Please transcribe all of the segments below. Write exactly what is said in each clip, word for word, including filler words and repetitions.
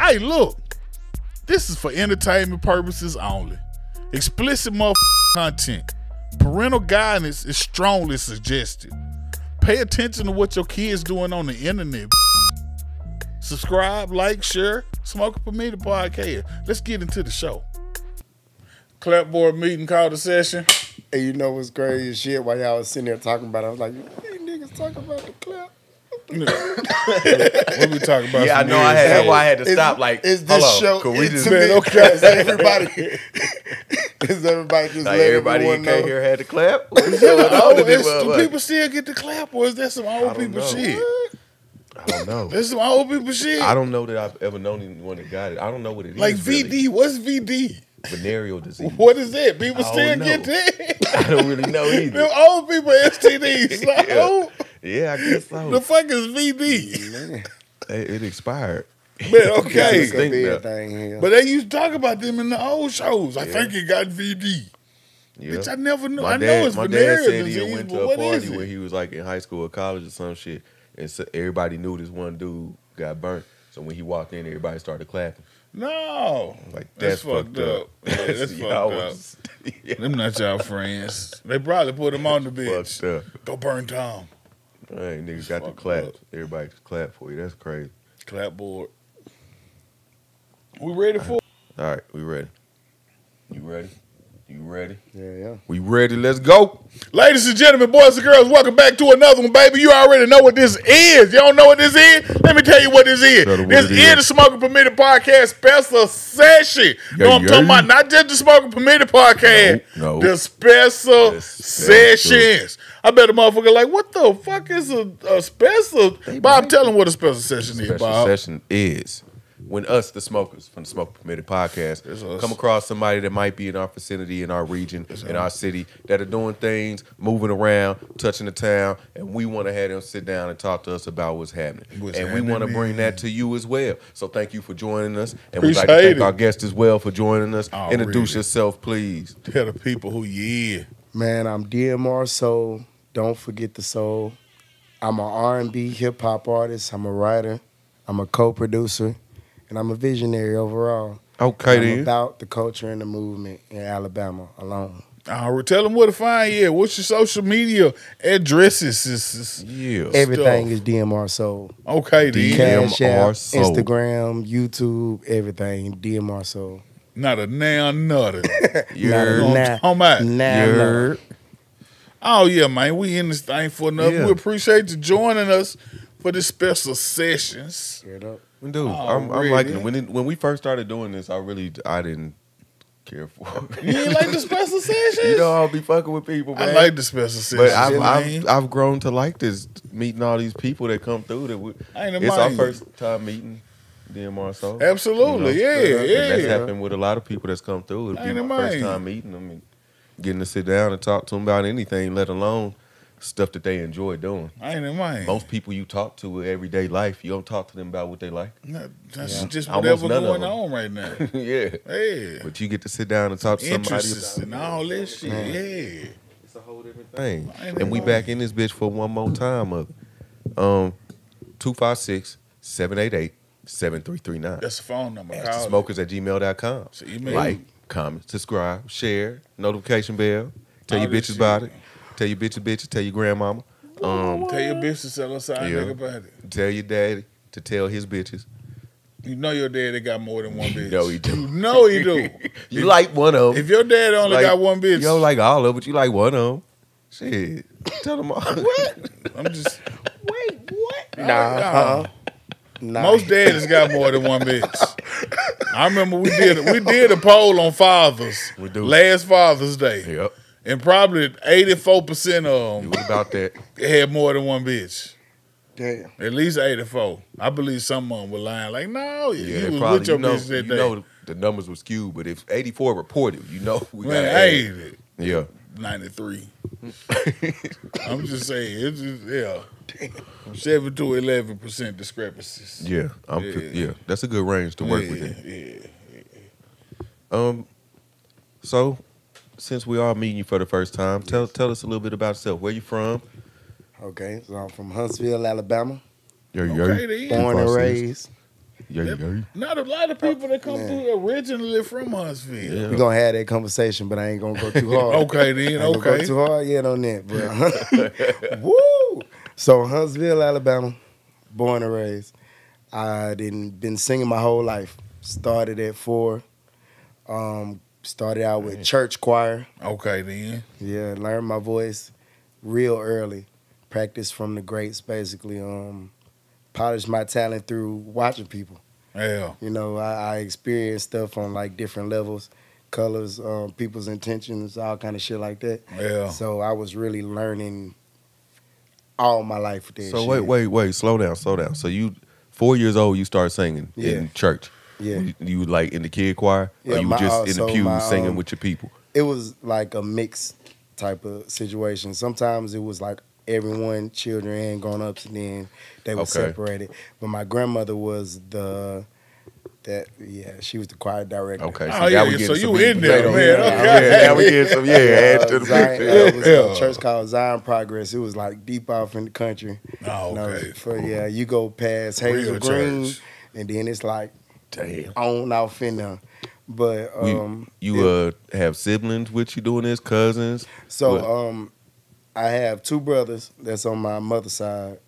Hey, look, this is for entertainment purposes only. Explicit motherfucking content. Parental guidance is strongly suggested. Pay attention to what your kids doing on the internet. Subscribe, like, share. Smoking Permitted Podcast. Let's get into the show. Clapboard meeting called a session. And you know what's crazy as shit? While y'all was sitting there talking about it, I was like, hey, niggas talking about the clap. What we talking about? Yeah, I know. I had, that's why I had to is, stop. Like, is this hello, show? We just, man, okay, is everybody? Is everybody just? Like everybody in K here had to clap. What is going on? Do people like still get to clap, or is that some old people know. shit? I don't know. That's some old people shit. I don't know that I've ever known anyone that got it. I don't know what it like is. Like V D, really. What's V D? Venereal disease. What is that? People still know. get that? I don't really know either. Them old people S T Ds. Like, yeah. Old, yeah, I guess so. The fuck is V D? It, it expired. Man, okay. Thing, but they used to talk about them in the old shows. I yeah. think it got V D. Yeah. Bitch, I never knew. My I dad, know it's my venereal dad said disease, he went to a party when he was like in high school or college or some shit, and so everybody knew this one dude got burnt. So when he walked in, everybody started clapping. No, like that's, that's fucked, fucked up. up. Yeah, that's fucked was, up. Yeah. Them not y'all friends. They probably put them on the bitch. Fucked up. Go burn Tom. Hey, niggas got the clap. Up. Everybody clap for you. That's crazy. Clapboard. We ready for? All right, we ready. You ready? You ready? Yeah, yeah. We ready? Let's go, ladies and gentlemen, boys and girls. Welcome back to another one, baby. You already know what this is. You don't know what this is? Let me tell you what this is. This is the Smoking Permitted Podcast special session. You know what I'm talking about? Not just the Smoking Permitted Podcast. No, no. The special the sessions. I bet a motherfucker like, what the fuck is a, a special? They Bob, tell them what a special session special is. Bob. Session is. When us, the smokers, from the Smoking Permitted Podcast, come across somebody that might be in our vicinity, in our region, That's in us. our city, that are doing things, moving around, touching the town, and we want to have them sit down and talk to us about what's happening. What's and happening, we want to bring that to you as well. So thank you for joining us. And Appreciate we'd like to thank it. our guests as well for joining us. Oh, Introduce really. yourself, please. Tell the people who you yeah. Man, I'm D M R Soul. Don't forget the soul. I'm an R and B hip-hop artist. I'm a writer. I'm a co-producer. And I'm a visionary overall. Okay, I'm then. about the culture and the movement in Alabama alone. All right, tell them where to find you. What's your social media addresses? It's, it's yeah, everything stuff. is D M R Soul. Okay, then. Cash App, Soul. Instagram, YouTube, everything D M R Soul. Not a noun, nothing. You're on my. You're. Oh yeah, man. We in this thing for nothing. Yeah. We appreciate you joining us for this special sessions. Get up. Dude, oh, I'm, I'm really? liking it. When it, when we first started doing this, I really I didn't care for it. You ain't like the special sessions? You know I'll be fucking with people, man. I like the special sessions. But I've, I've, I've grown to like this, meeting all these people that come through. That we, I ain't It's mind. our first time meeting D M R Soul. Absolutely, you know, yeah, stuff. yeah. And that's happened with a lot of people that's come through. It'll I be my mind. first time meeting them and getting to sit down and talk to them about anything, let alone stuff that they enjoy doing. I ain't in mind. Most people you talk to in everyday life, you don't talk to them about what they like. No, that's yeah. just whatever's going on right now. yeah. yeah. But you get to sit down and talk to Interests somebody about and all this shit. Yeah. yeah. It's a whole different thing. And we mind. back in this bitch for one more time. Of, um, two five six, seven eight eight, seven three three nine. That's the phone number. That's the smokers it. at gmail dot com. So like, comment, subscribe, share, notification bell, tell all your bitches shit. about it. Tell your bitches, bitches, tell your grandmama. Um, tell your bitch to tell us how yeah. nigga about it. Tell your daddy to tell his bitches. You know your daddy got more than one bitch. No, he do. You know he do. you if, like one of them. If your dad only like, got one bitch. You don't like all of them, but you like one of them. Shit. Tell them all. What? I'm just. Wait, what? Nah. nah. nah. Most daddies got more than one bitch. I remember we did, we did a poll on fathers. We do. Last Father's Day. Yep. And probably eighty-four percent of them about that. had more than one bitch. Damn. At least eighty-four. I believe some of them were lying. Like, no, yeah, you was probably, with your you know, bitch that you day. You know the numbers were skewed, but if eighty-four reported, you know we Man, got eighty. Yeah. ninety-three. I'm just saying. It's just, yeah. seven to eleven percent discrepancies. Yeah, I'm yeah. yeah. That's a good range to work yeah, with. It. Yeah, yeah. Um, so... Since we are meeting you for the first time, tell tell us a little bit about yourself. Where you from? Okay, so I'm from Huntsville, Alabama. You're, you're okay, born and raised. yeah. Not a lot of people that come Man. through originally from Huntsville. Yeah. We're going to have that conversation, but I ain't going to go too hard. okay, then. I ain't okay. Go too hard yet on that, but. Woo! So, Huntsville, Alabama, born and raised. I didn't been singing my whole life. Started at four. Um, started out with church choir. Okay, then. Yeah, learned my voice real early. Practiced from the greats, basically. Um, polished my talent through watching people. Yeah. You know, I, I experienced stuff on, like, different levels, colors, um, people's intentions, all kind of shit like that. Yeah. So I was really learning all my life with that so shit. So wait, wait, wait. Slow down, slow down. So you... Four years old, you started singing yeah. in church. Yeah, you, you like in the kid choir, yeah, or you were just in the pew my, singing um, with your people. It was like a mixed type of situation. Sometimes it was like everyone, children and grown ups, and then they were okay. separated. But my grandmother was the that yeah, she was the choir director. Okay, so, oh, yeah, we so you were in there, man. Yeah, okay. yeah, yeah, we get some yeah. Add uh, to the Zion, picture. It was yeah. a church called Zion Progress. It was like deep off in the country. Oh, okay. You know, for, yeah, you go past Hazel Real Green, church. and then it's like damn on off in there. But um, you, you it, uh have siblings with you doing this, cousins? So what? um, I have two brothers. That's on my mother's side,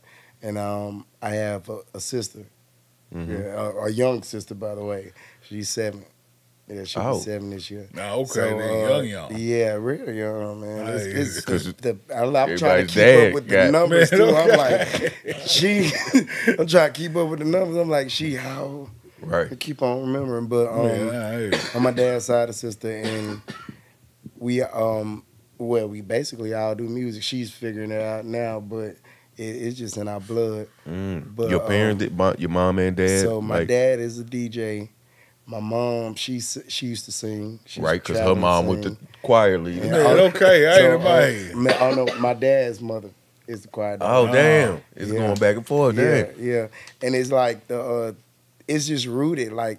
and um, I have a, a sister. Mm-hmm. Yeah, a, a young sister, by the way. She's seven. Yeah, she'll oh. be seven this year. Oh, okay. So, man, uh, young, young. Yeah, real young, man. It's, it's, it's, it's the, I'm, I'm trying to keep up with the numbers, too. I'm like, she, I'm trying to keep up with the numbers. I'm like, she, how? Right. I keep on remembering. But um, man, on my dad's side, a sister, and we, um, well, we basically all do music. She's figuring it out now, but... It's just in our blood. Mm. But, your parents, um, your mom and dad? So my like, dad is a D J. My mom, she she used to sing. She right, because her mom was the choir leader. Yeah, yeah, okay, I so, ain't um, I don't know, my dad's mother is the choir leader. Oh, damn. It's yeah. going back and forth, yeah, damn. Yeah, and it's like, the uh, it's just rooted. Like,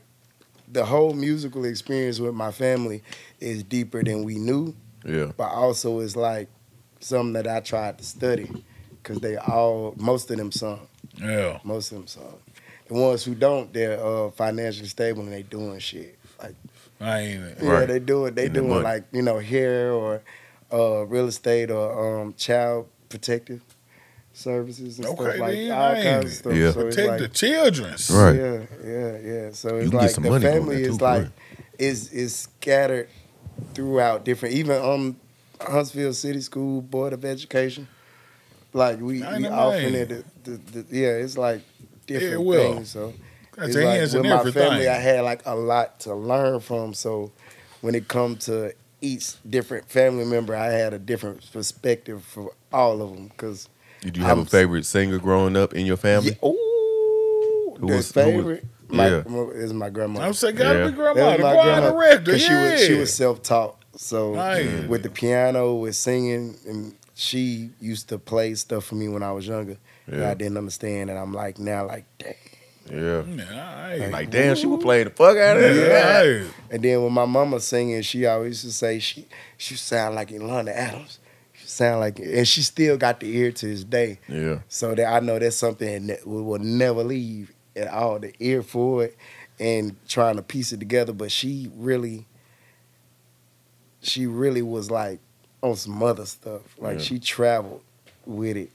the whole musical experience with my family is deeper than we knew. Yeah. But also it's like something that I tried to study. Cause they all, most of them sung. Yeah. Most of them sung. The ones who don't, they're uh, financially stable and they doing shit. Like, I ain't it. Yeah, right. they do it. They In doing like, you know, hair or uh, real estate or um, child protective services and okay, stuff like man, all I kinds of stuff. Yeah. So protect like, the children. Right. Yeah, yeah, yeah. So it's like the family is too, like right. is is scattered throughout different. Even um, Huntsville City School Board of Education. Like, we, we often, at the, the, the, yeah, it's like different yeah, it things. So, got it's like with my everything. family, I had like a lot to learn from. So, when it comes to each different family member, I had a different perspective for all of them. Because did you have I'm, a favorite singer growing up in your family? Yeah, ooh, who was, favorite who was, my, yeah. is my grandma. I'm saying, gotta yeah. be grandma, the choir director. Because yeah. she, she was self taught. So, nice. with the piano, with singing, and she used to play stuff for me when I was younger yeah. and I didn't understand. And I'm like, now, like, damn. Yeah. Nah, like, like, damn, she would play the fuck out of yeah. it. Nah. And then when my mama singing, she always used to say, she she sound like Yolanda Adams. She sound like, and she still got the ear to this day. Yeah. So that I know that's something that we will never leave at all, the ear for it and trying to piece it together. But she really, she really was like, on some other stuff. Like, yeah. she traveled with it.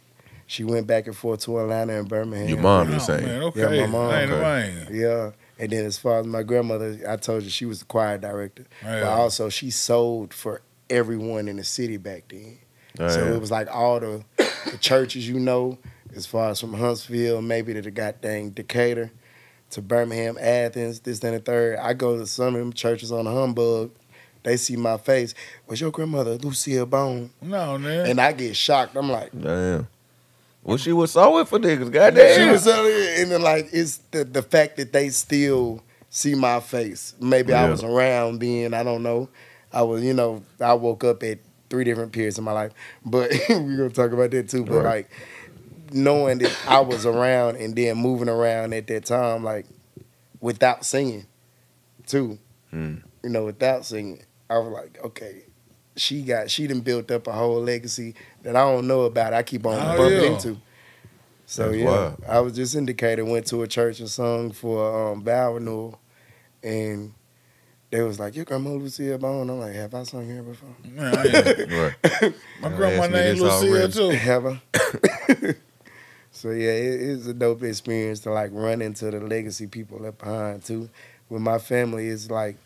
She went back and forth to Atlanta and Birmingham. Your mom is saying. Man, okay. Yeah, my mom. Okay. Yeah. And then as far as my grandmother, I told you she was the choir director. Yeah. But also, she sold for everyone in the city back then. Yeah. So it was like all the, the churches you know, as far as from Huntsville, maybe to the goddamn Decatur, to Birmingham, Athens, this, then, and the third. I go to some of them churches on the humbug. They see my face. Was your grandmother Lucille Bone? No, man. And I get shocked. I'm like, damn. Well, she was sewing for niggas. Goddamn. She was sewing. And then, like, it's the, the fact that they still see my face. Maybe yeah. I was around then. I don't know. I was, you know, I woke up at three different periods in my life. But we're going to talk about that, too. But, right. like, knowing that I was around and then moving around at that time, like, without singing, too. Mm. You know, without singing. I was like, okay, she got, she done built up a whole legacy that I don't know about. I keep on oh, bumping yeah. into. So that's yeah, wild. I was just indicated, went to a church and sung for um, Bow Renewal, and they was like, "You come over Lucille Bone." I'm like, "Have I sung here before?" Yeah, I right. My you grandma named Lucille too. Have I? So yeah, it, it's a dope experience to like run into the legacy people left behind too. With my family, it's like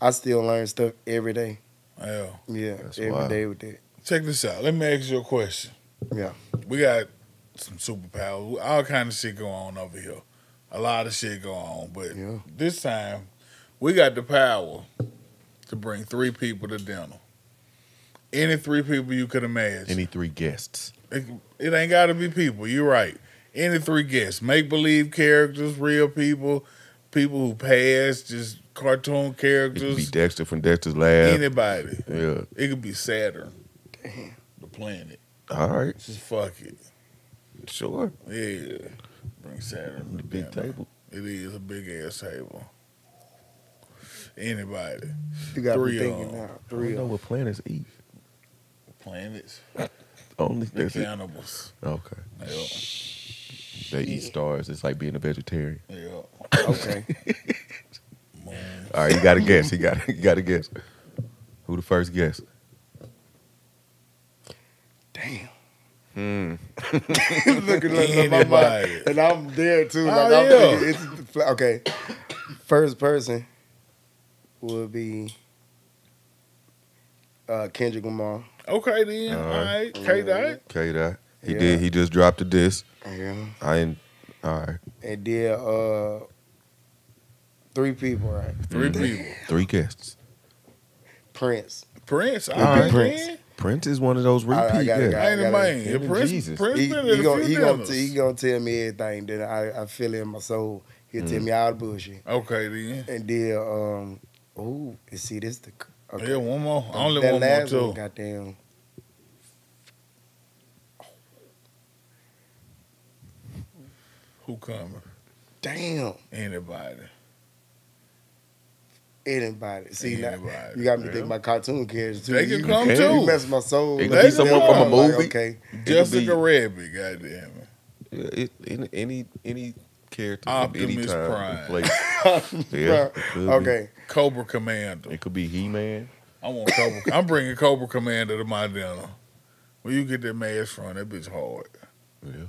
I still learn stuff every day. Yeah, yeah, that's every wild. Day with that. Check this out. Let me ask you a question. Yeah, we got some superpowers. All kind of shit going on over here. A lot of shit going on, but yeah. This time we got the power to bring three people to dinner. Any three people you could imagine. Any three guests. It, it ain't got to be people. You're right. Any three guests. Make-believe characters, real people, people who passed, just cartoon characters. It could be Dexter from Dexter's Lab. Anybody. Yeah. It could be Saturn. Damn. The planet. All right. Just fuck it. Sure. Yeah. Bring Saturn. The big dinner. Table. It is a big-ass table. Anybody. You got three me thinking now. Three I don't know what planets eat. Planets? Only there's animals. Okay. Yeah. They eat stars. It's like being a vegetarian. Yeah. Okay. All right, you got to guess. You got you got to guess. Who the first guess? Damn. Hmm. Look at look, my mind, and I'm there too. Like oh, I'm yeah. thinking, it's, okay. First person would be uh, Kendrick Lamar. Okay then, all right, K Dot. K Dot. He yeah. did. He just dropped a disc. Yeah. I ain't. All right. And then uh, three people, right? Three mm-hmm. people. Three guests. Prince. Prince. All right. Prince. Man. Prince is one of those repeat guests. I, I, I ain't a man. Prince. Jesus. Prince. He, he, he gonna he gonna, he gonna tell me everything that I, I feel in my soul. He'll mm. tell me all the bullshit. Okay then. And then um, oh, see this the. Okay. Yeah, one more. I only that one last more, too. One, goddamn. Oh. Who coming? Damn. Anybody. Anybody. See, Anybody. Now, you got me yeah. thinking my cartoon characters, too. They can you, come, you, too. You mess my soul. They can be someone from a movie. Like, okay. Jessica Rabbit, goddamn it. It, any, any... character Optimus Prime. Yeah, okay. Be. Cobra Commander. It could be He-Man. I want Cobra. I'm bringing Cobra Commander to my dinner. Where you get that mask from? That bitch hard. Yeah.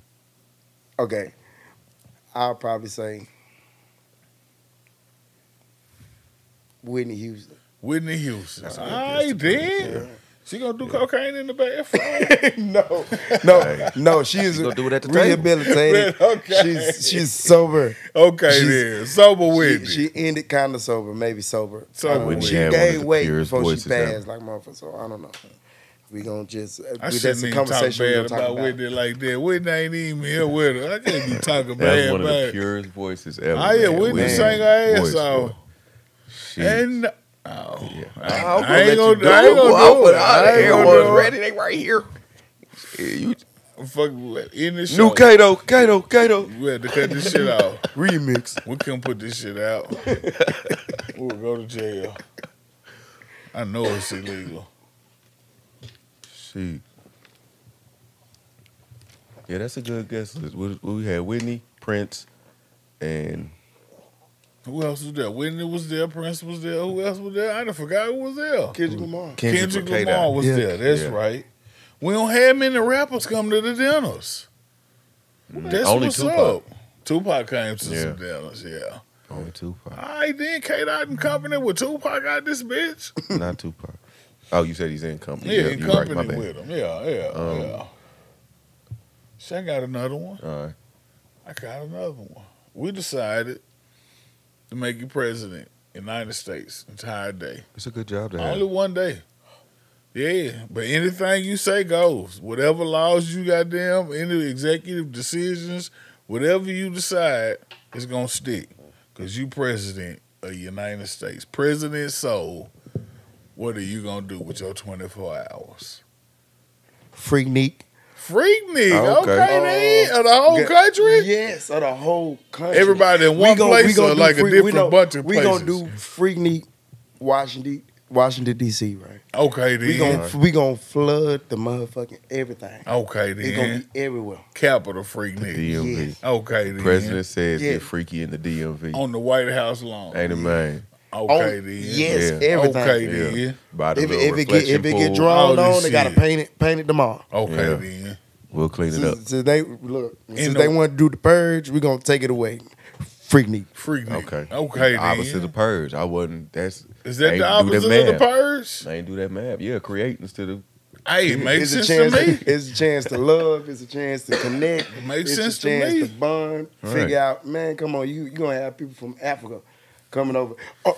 Okay. I'll probably say Whitney Houston. Whitney Houston. I did. She gonna do yeah. cocaine in the bathroom? No, no, right. no. She is gonna do it at the rehabilitated. Okay. She's she's sober. Okay, she's, then sober with she, she ended kind of sober, maybe sober. Sober. Um, she gave weight before she passed, like motherfucker. So I don't know. We gonna just. I we, shouldn't even talk bad about Whitney like that. Whitney ain't even here with her. I can't be talking bad. That's one of the purest voices ever. I hear Whitney sang her ass off. And. Oh, yeah. I, I, I ain't gonna do it. I ain't gonna do it. I ain't gonna do it. Ready, they right here. Yeah, you fuck in this new Kato, Kato, Kato. We had to cut this shit out. Remix. We couldn't put this shit out. We'll go to jail. I know it's illegal. Shit. Yeah, that's a good guess list. We, we had Whitney, Prince, and. Who else was there? Whitney was there. Prince was there. Who else was there? I done forgot who was there. Kendrick Lamar. Kendrick, Kendrick Lamar was yeah. there. That's yeah. right. We don't have many rappers come to the dinners. Mm. That's Only what's Tupac. up. Tupac came to yeah. some dinners, yeah. Only Tupac. All right, then K-Dot in company with Tupac out this bitch. Not Tupac. Oh, you said he's in company. Yeah, yeah in company right, with him. Yeah, yeah, um, yeah. So I got another one. All right. I got another one. We decided... to make you president in the United States, entire day. It's a good job to have. Only one day. Yeah, but anything you say goes. Whatever laws you goddamn, any executive decisions, whatever you decide, it's going to stick. Because you president of the United States. President Soul, what are you going to do with your twenty-four hours? Freaknik. Freaknik, okay, okay uh, then. Of the whole country? Yes, of the whole country. Everybody in one we gonna, place we or like freak, a different know, bunch of we places? We're going to do Freaknik, Washington, Washington, D C, right? Okay, then. We gonna, we gonna flood the motherfucking everything. Okay, then. It's gonna be everywhere. Capital Freaknik. D M V. Yes. Okay, then. President says yes. Get freaky in the D M V. On the White House lawn. Ain't it, man? Okay, on, then. Yes, yeah. Everything. Okay, then. Yeah. By the if, if, it get, if it get drawn on, they gotta paint it, paint it tomorrow. Okay, yeah. Then. We'll clean it up. Since, since they, look, since the, they want to do the purge, we're going to take it away. Freaknik. Freaknik. Okay. Okay, the opposite of the purge. I wasn't, that's... Is that the opposite that of the purge? I ain't do that map. Yeah, create instead of... Hey, it makes sense to me. To, it's a chance to love. It's a chance to connect. It makes it's sense to me. It's a chance to bond. Right. Figure out, man, come on, you, you're going to have people from Africa coming over. Oh,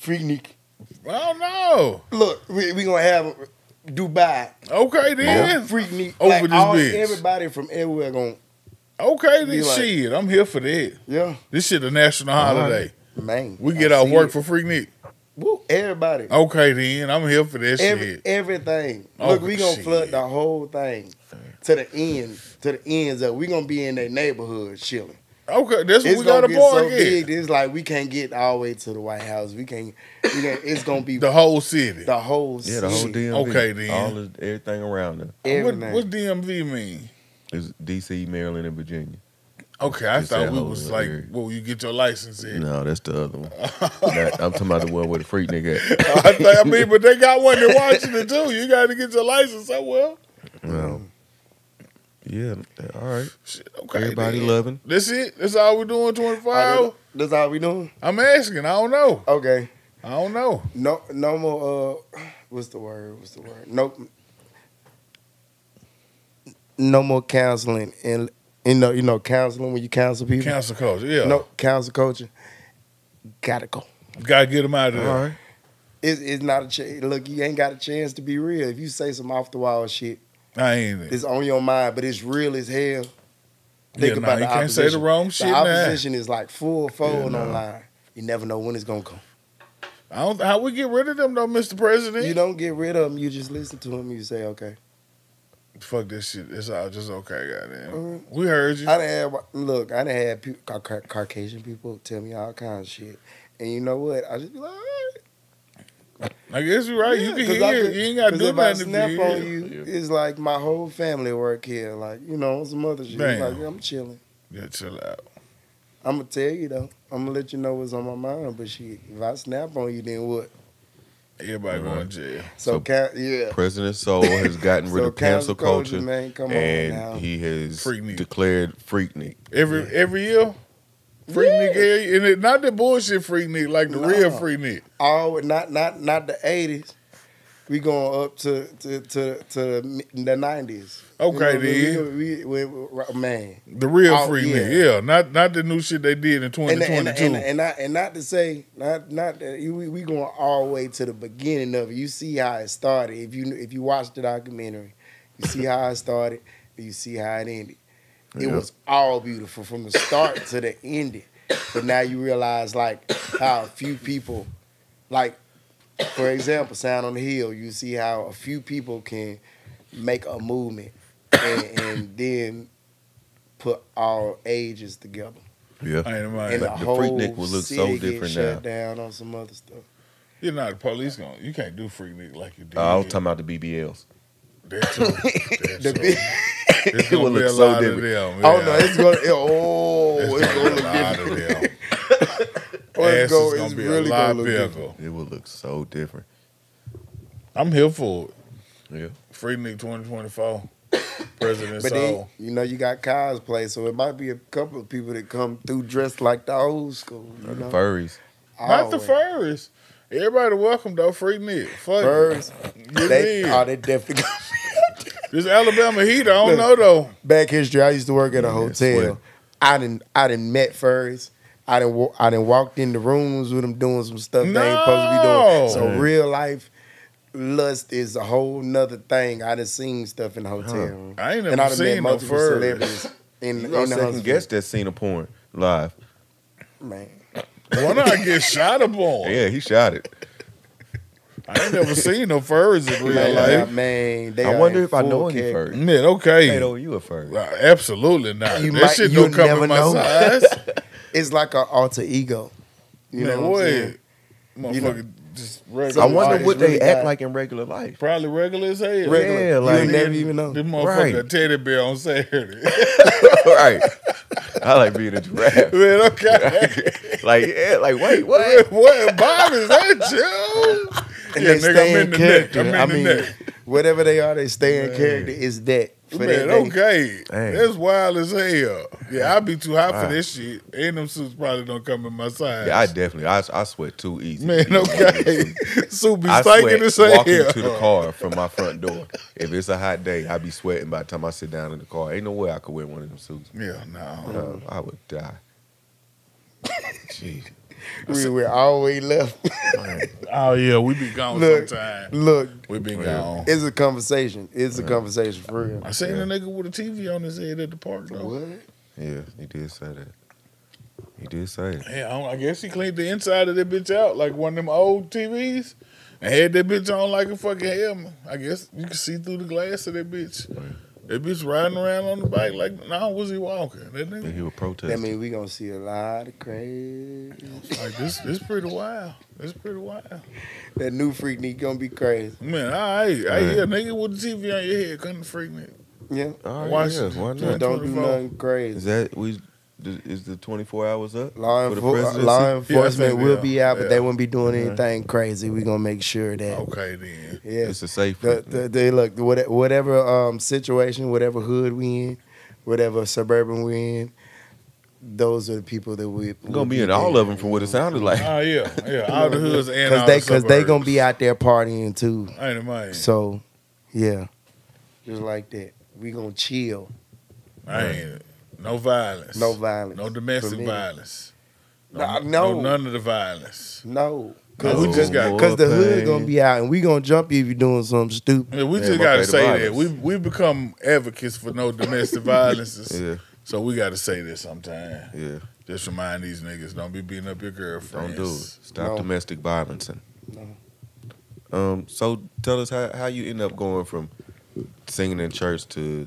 Freaknik. Oh, no. Look, we're we going to have... Dubai. Okay, then. Oh, Freaknik. Over like, this all, bitch. Everybody from everywhere going. Okay, this like, shit. I'm here for that. Yeah. This shit a national holiday. Man. We get I our work it. For Freaknik. Woo, everybody. Okay, then. I'm here for that Every, shit. Everything. Oh, look, we going to flood the whole thing to the end, to the ends of we going to be in their neighborhood chilling. Okay, that's what we got to bargain. So big, it's like we can't get all the way to the White House. We can't. We can't it's gonna be the whole city. The whole city. Yeah, the whole D M V. Okay, then all of, everything around it. Everything. What, what D M V mean? It's D C, Maryland, and Virginia. Okay, I it's thought we was like, area. Well, you get your license in. No, that's the other one. That, I'm talking about the one where the Freaknik at. I, think, I mean, but they got one in Washington too. You got to get your license somewhere. No. Yeah, all right. Shit, okay, everybody then. Loving. That's it? That's all we're doing twenty-four hours? That's all we doing? I'm asking. I don't know. Okay. I don't know. No no more, uh, what's the word? What's the word? No, no more counseling. And, you know, you know, counseling when you counsel people? Counsel culture, yeah. No, counsel culture. Gotta go. Gotta get them out of there. All right. It's, it's not a chance. Look, you ain't got a chance to be real. If you say some off-the-wall shit, I ain't it. It's on your mind, but it's real as hell. Think yeah, about nah, the opposition. You can't say the wrong shit. The opposition now. Is like full fold yeah, nah. online. You never know when it's gonna come. I don't. How we get rid of them though, Mister President? You don't get rid of them. You just listen to them. You say okay. Fuck this shit. It's all just okay, goddamn. Mm-hmm. We heard you. I done had look. I done had people, ca ca Caucasian people tell me all kinds of shit, and you know what? I just be like. All right. I guess you're right. Yeah, you can hear I could, you ain't got to do nothing to be on you. It's like my whole family work here. Like, you know, some other shit. Like, I'm chilling. Yeah, chill out. I'm going to tell you, though. I'm going to let you know what's on my mind. But shit, if I snap on you, then what? Everybody mm-hmm. going to jail. So, so yeah. President Soul has gotten rid so of cancel culture. Man, come and on now. He has Freaknik. Declared Freaknik. Every, yeah. every year? Freaknik, yeah. and it, not the bullshit Freaknik, like the no. real Freaknik. Oh, not not not the eighties. We going up to to to, to the nineties. Okay, you know, then we, we, we, we, man, the real oh, Freaknik, yeah. yeah, not not the new shit they did in twenty twenty-two. And, and, and, and, and not and not to say not not that we, we going all the way to the beginning of it. You see how it started. If you if you watch the documentary, you see how it started. You see how it ended. It yeah. was all beautiful from the start to the ending. But now you realize like how a few people, like for example, Sound on the Hill, you see how a few people can make a movement and, and then put all ages together. Yeah. And the, the whole Freaknik will look so different shut now. Down on some other stuff. You're not the police gonna you can't do Freaknik like you did. Uh, I was talking about the B B Ls. That's true. That's true. It's gonna it will be look a so lot different. Of them. Yeah. Oh no, it's gonna it, oh, it's, it's gonna, gonna look different. Or it's, go, it's gonna be really a lot gonna look different. It will look so different. I'm here for it. Yeah, Freaknik twenty twenty-four, President Soul. Then, you know, you got cosplay, so it might be a couple of people that come through dressed like the old school. You know? The furries, not the furries. Everybody welcome though. Freaknik, furries. They are oh, they definitely. Gonna this Alabama heat, I don't Look, know though. Back history, I used to work at a yeah, hotel. Sweat. I didn't, I didn't met furries. I didn't, I didn't walked in the rooms with them doing some stuff no. they ain't supposed to be doing. So real life lust is a whole nother thing. I done seen stuff in the hotel. Huh. I ain't never and I seen met multiple no celebrities in, you know, in the hotel. Guess that seen a porn live. Man, why not I get shot a porn? Yeah, he shot it. I ain't never seen no furs in real man, life. Man, they I wonder if I know any furs. Man, okay. They know you a fur. Uh, absolutely not. You that might, shit don't come in my know. Size. It's like an alter ego. You man, know what, what I'm saying? motherfucker, you know, just regular. I wonder what they really act like in regular life. Probably regular as hell. Regular. Yeah, like you never even know. This motherfucker right. a teddy bear on Saturday. Right. I like being a giraffe. Man, okay. Like, yeah, like, wait, what? What, Bob, is that you? And yeah, they nigga, stay I'm in, in character. I'm in I mean, the neck. Whatever they are, they stay in man. Character. It's that. For man, that okay. Dang. That's wild as hell. Yeah, I be too hot wow. for this shit. And them suits probably don't come in my size. Yeah, I definitely. I, I sweat too easy. Man, okay. Suit be stinking as hell. I sweat walking to the car from my front door. If it's a hot day, I be sweating by the time I sit down in the car. Ain't no way I could wear one of them suits. Yeah, no. no I would die. Jeez. We were always left. Oh yeah, we be gone look, sometime. Look, we been gone. It's a conversation. It's yeah. a conversation for real. I seen yeah. a nigga with a T V on his head at the park though. What? Yeah, he did say that. He did say it. Yeah, I guess he cleaned the inside of that bitch out like one of them old T Vs and had that bitch on like a fucking helmet. I guess you could see through the glass of that bitch. Yeah. That bitch riding around on the bike like, no, nah, was he walking? That nigga. And he would protest. That mean we gonna see a lot of crazy. Like this, this pretty wild. This pretty wild. That new Freaknik gonna be crazy. Man, I, I, I hear a nigga with the T V on your head come to Freaknik. Yeah, oh, watch yeah. it. Why not? Just don't do nothing crazy. Is that we? Is the twenty-four hours up? Law, for the presidency? Law enforcement yeah, will be out, but yeah. they won't be doing anything crazy. We're going to make sure that. Okay, then. Yeah. It's a safe. The, the, they look, whatever um, situation, whatever hood we in, whatever suburban we in, those are the people that we... We're going to be in there. All of them from what it sounded like. Oh, uh, yeah. Yeah, all the hoods and Cause all they, the Because they're going to be out there partying, too. I ain't mind. So, yeah. Just like that. We're going to chill. I ain't... Right? No violence. No violence. No domestic violence. No, no. No, none of the violence. No. Because no, the hood going to be out and we going to jump you if you're doing something stupid. Yeah, we just got to say that. We we become advocates for no domestic violence. Yeah. So we got to say this sometime. Yeah. Just remind these niggas, don't be beating up your girlfriends. Don't do it. Stop no. domestic violence. No. Um, so tell us how, how you end up going from singing in church to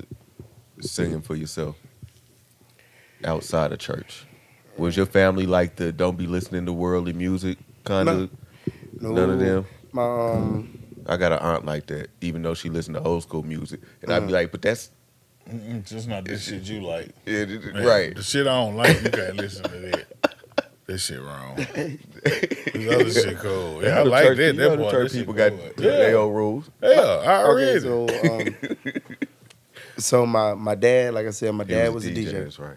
singing for yourself. Outside of church, was your family like the don't be listening to worldly music kind of? No, none of them. My, um, I got an aunt like that, even though she listened to old school music, and uh, I'd be like, "But that's just not this shit you like, it, it, man, right? The shit I don't like, you can't listen to that. This shit wrong. This other shit cool. Yeah, I like church, that. That boy, church people got cool. yeah. their old rules. Yeah, I already. Okay, so, um, so my my dad, like I said, my dad was, was a D J. D J. That's right.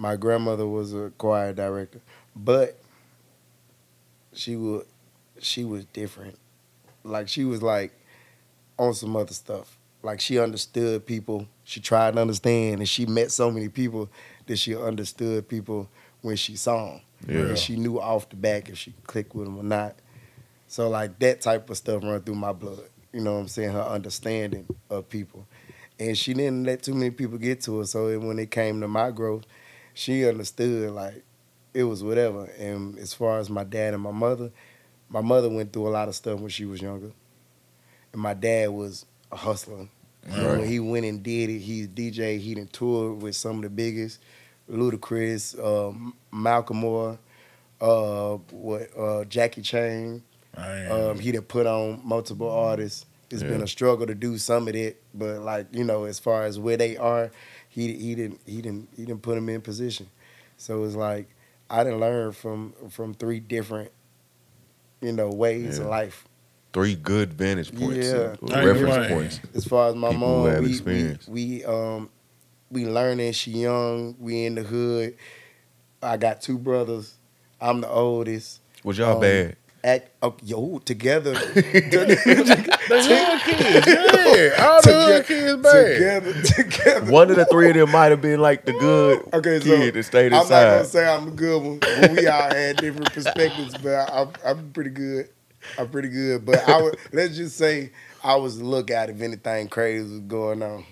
My grandmother was a choir director, but she would, she was different. Like she was like on some other stuff. Like she understood people. She tried to understand, and she met so many people that she understood people when she sung. Yeah. And she knew off the back if she clicked with them or not. So like that type of stuff run through my blood. You know what I'm saying? Her understanding of people, and she didn't let too many people get to her. So when it came to my growth. She understood, like, it was whatever. And as far as my dad and my mother, my mother went through a lot of stuff when she was younger. And my dad was a hustler. Right. And when he went and did it, he D J, he done toured with some of the biggest, Ludacris, uh, Malcolm Moore, uh, what, uh, Jackie Chan. Um, he done put on multiple artists. It's yeah. been a struggle to do some of it, but, like, you know, as far as where they are, He he didn't he didn't he didn't put him in position, so it's like I didn't learn from from three different, you know, ways yeah. of life. Three good vantage points, yeah, reference right. points. As far as my People mom, we, we we um we learning. She young. We in the hood. I got two brothers. I'm the oldest. Was y'all um, bad? At uh, yo together, the hood kids, yeah, all the hood kids bad. Together, together. One of the three of them might have been like the good okay, kid so that stayed inside. I'm not gonna say I'm a good one. But we all had different perspectives, but I, I'm, I'm pretty good. I'm pretty good, but I would let's just say I was the lookout if anything crazy was going on.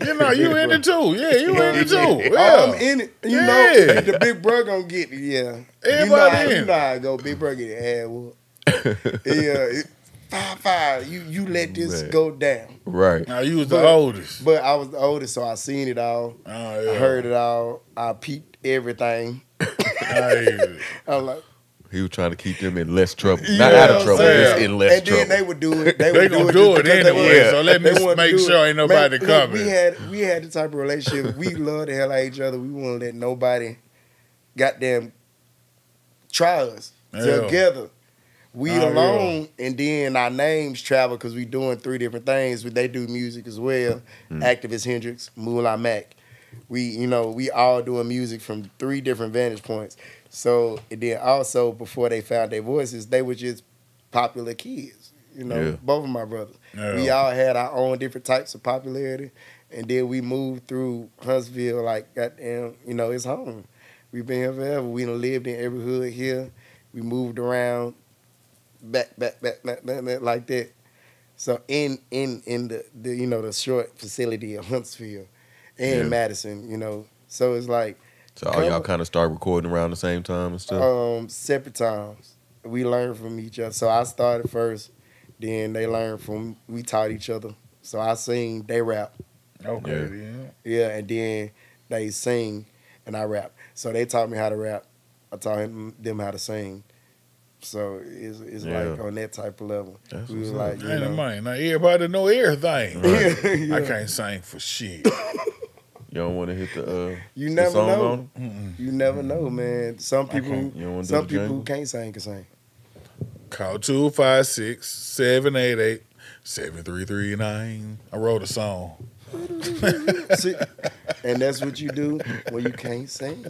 You know, you in it too. Yeah, you in it too. Yeah. I'm in it. You yeah. know, the big bro gonna get me. Yeah. Everybody you know, in. You know I go, big bro get your ass whooped. Yeah. Five, five. You, you let this Man. Go down. Right. Now, you was but, the oldest. But I was the oldest, so I seen it all. Oh, yeah. I heard it all. I peeped everything. I I'm like, He was trying to keep them in less trouble. Not yeah, out of trouble, yeah. just in less and trouble. And then they would do it. They, they would do it, do it anyway, yeah. so let me make sure ain't nobody Man, coming. Look, we had we had the type of relationship. We loved the hell out of each other. We wouldn't let nobody goddamn try us hell. together. We oh, alone, yeah. and then our names travel because we doing three different things. They do music as well. Mm. Activist Hendrix, Moolah Mac. We, you know, we all doing music from three different vantage points. So, and then also, before they found their voices, they were just popular kids. You know, yeah. both of my brothers. Yeah. We all had our own different types of popularity. And then we moved through Huntsville like, goddamn, you know, it's home. We've been here forever. We done lived in every hood here. We moved around. Back, back, back, back, back, back, like that. So in in in the, the you know the short facility of Huntsville and yeah. Madison, you know. So it's like. So all y'all kind of start recording around the same time and stuff. Um, separate times. We learned from each other. So I started first, then they learned from. We taught each other. So I sing, they rap. Okay. Yeah. Yeah, and then they sing, and I rap. So they taught me how to rap. I taught him, them how to sing. So it's, it's yeah. like on that type of level. That's we was like, you know, mind. Now everybody know everything. Right. yeah, yeah. I can't sing for shit. You don't want to hit the. Uh, you never the song know. On? Mm -mm. You never mm -mm. know, man. Some people, some people who can't sing can sing. Call two five six seven eight eight seven three three nine. I wrote a song. See, and that's what you do when you can't sing.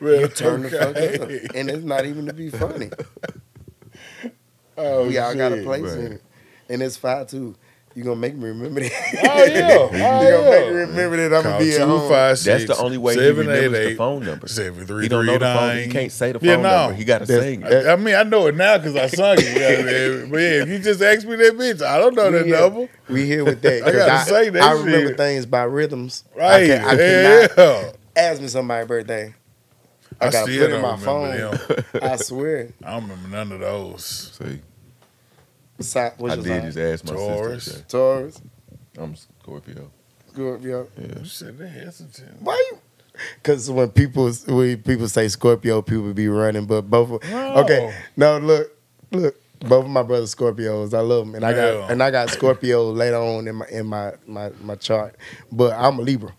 Really? You turn okay. the fuck up. And it's not even to be funny. Oh, we all shit, got a place man. in it. And it's fine, too. You're going to make me remember that. Oh, yeah. Oh, You're going to yeah. make me remember that I'm going to be at home. Five, six, That's the only way seven, he remembers eight, eight, the phone number. Seven, three, he don't three, know nine. The phone. He can't say the phone yeah, no. number. He got to sing it. I, I mean, I know it now because I sung it. But, yeah, if you just ask me that bitch, I don't know we that here, number. We here with that. I got to say that I shit. remember things by rhythms. Right. I can, I yeah. Ask me somebody's birthday. I, I got to put in my phone. I swear. I don't remember none of those. See, what's I did line? just ask my Taurus. sister. Taurus. I'm Scorpio. Scorpio. Yeah. You said they're hesitant. Why you? Because when people when people say Scorpio, people be running. But both. Of, no. Okay. No, look, look. Both of my brothers Scorpios. I love them, and yeah. I got and I got Scorpio later on in my in my my my chart. But I'm a Libra.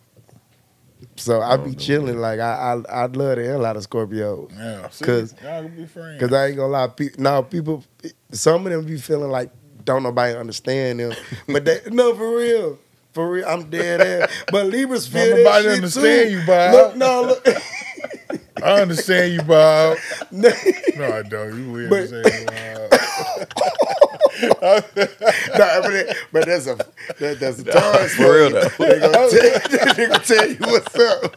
So I, I be chilling that. like I, I I love the hell out of Scorpios. Yeah, cause y'all be friends. Cause I ain't gonna lie, people. Now people, some of them be feeling like don't nobody understand them, but they no for real, for real. I'm dead ass. But Libras feel that nobody shit understand too. you, Bob. Look, no, look. I understand you, Bob. No, I don't. You weird but, saying Bob. no, but, but that's a that, that's a no, Taurus for real though. They gonna, tell, they gonna tell you what's up,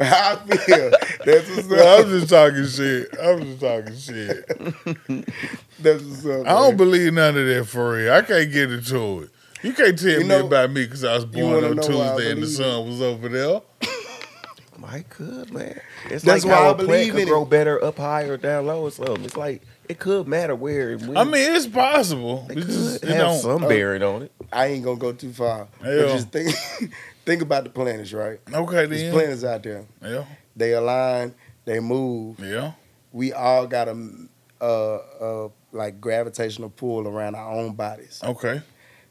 how I feel. That's what's no, up. I'm just talking shit. I'm just talking shit. That's what's up. I man. don't believe none of that for real. I can't get into it. You can't tell you me know, about me because I was born on Tuesday and the sun was over there. My good man, it's that's like why how I a believe plant could grow better up high or down low or something. It's like. It could matter where it went. I mean, it's possible. It, it could just, it have don't, some uh, bearing on it. I ain't going to go too far. But just think, think about the planets, right? Okay, then. There's planets out there. Yeah. They align. They move. Yeah. We all got a, a, a like gravitational pull around our own bodies. Okay.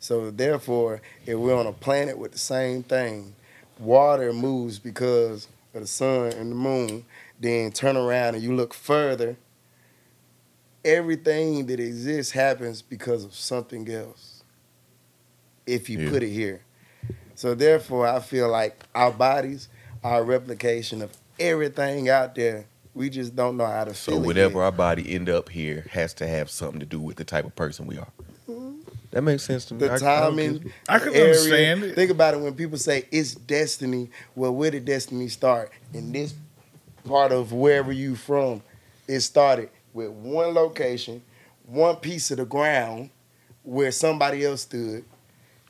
So, therefore, if we're on a planet with the same thing, water moves because of the sun and the moon, then turn around and you look further. Everything that exists happens because of something else, if you yeah. put it here. So therefore, I feel like our bodies are a replication of everything out there. We just don't know how to feel it. So whatever our body end up here has to have something to do with the type of person we are. Mm-hmm. That makes sense to me. The timing. I, I can understand it. Think about it when people say it's destiny. Well, where did destiny start? In this part of wherever you from, it started with one location, one piece of the ground where somebody else stood.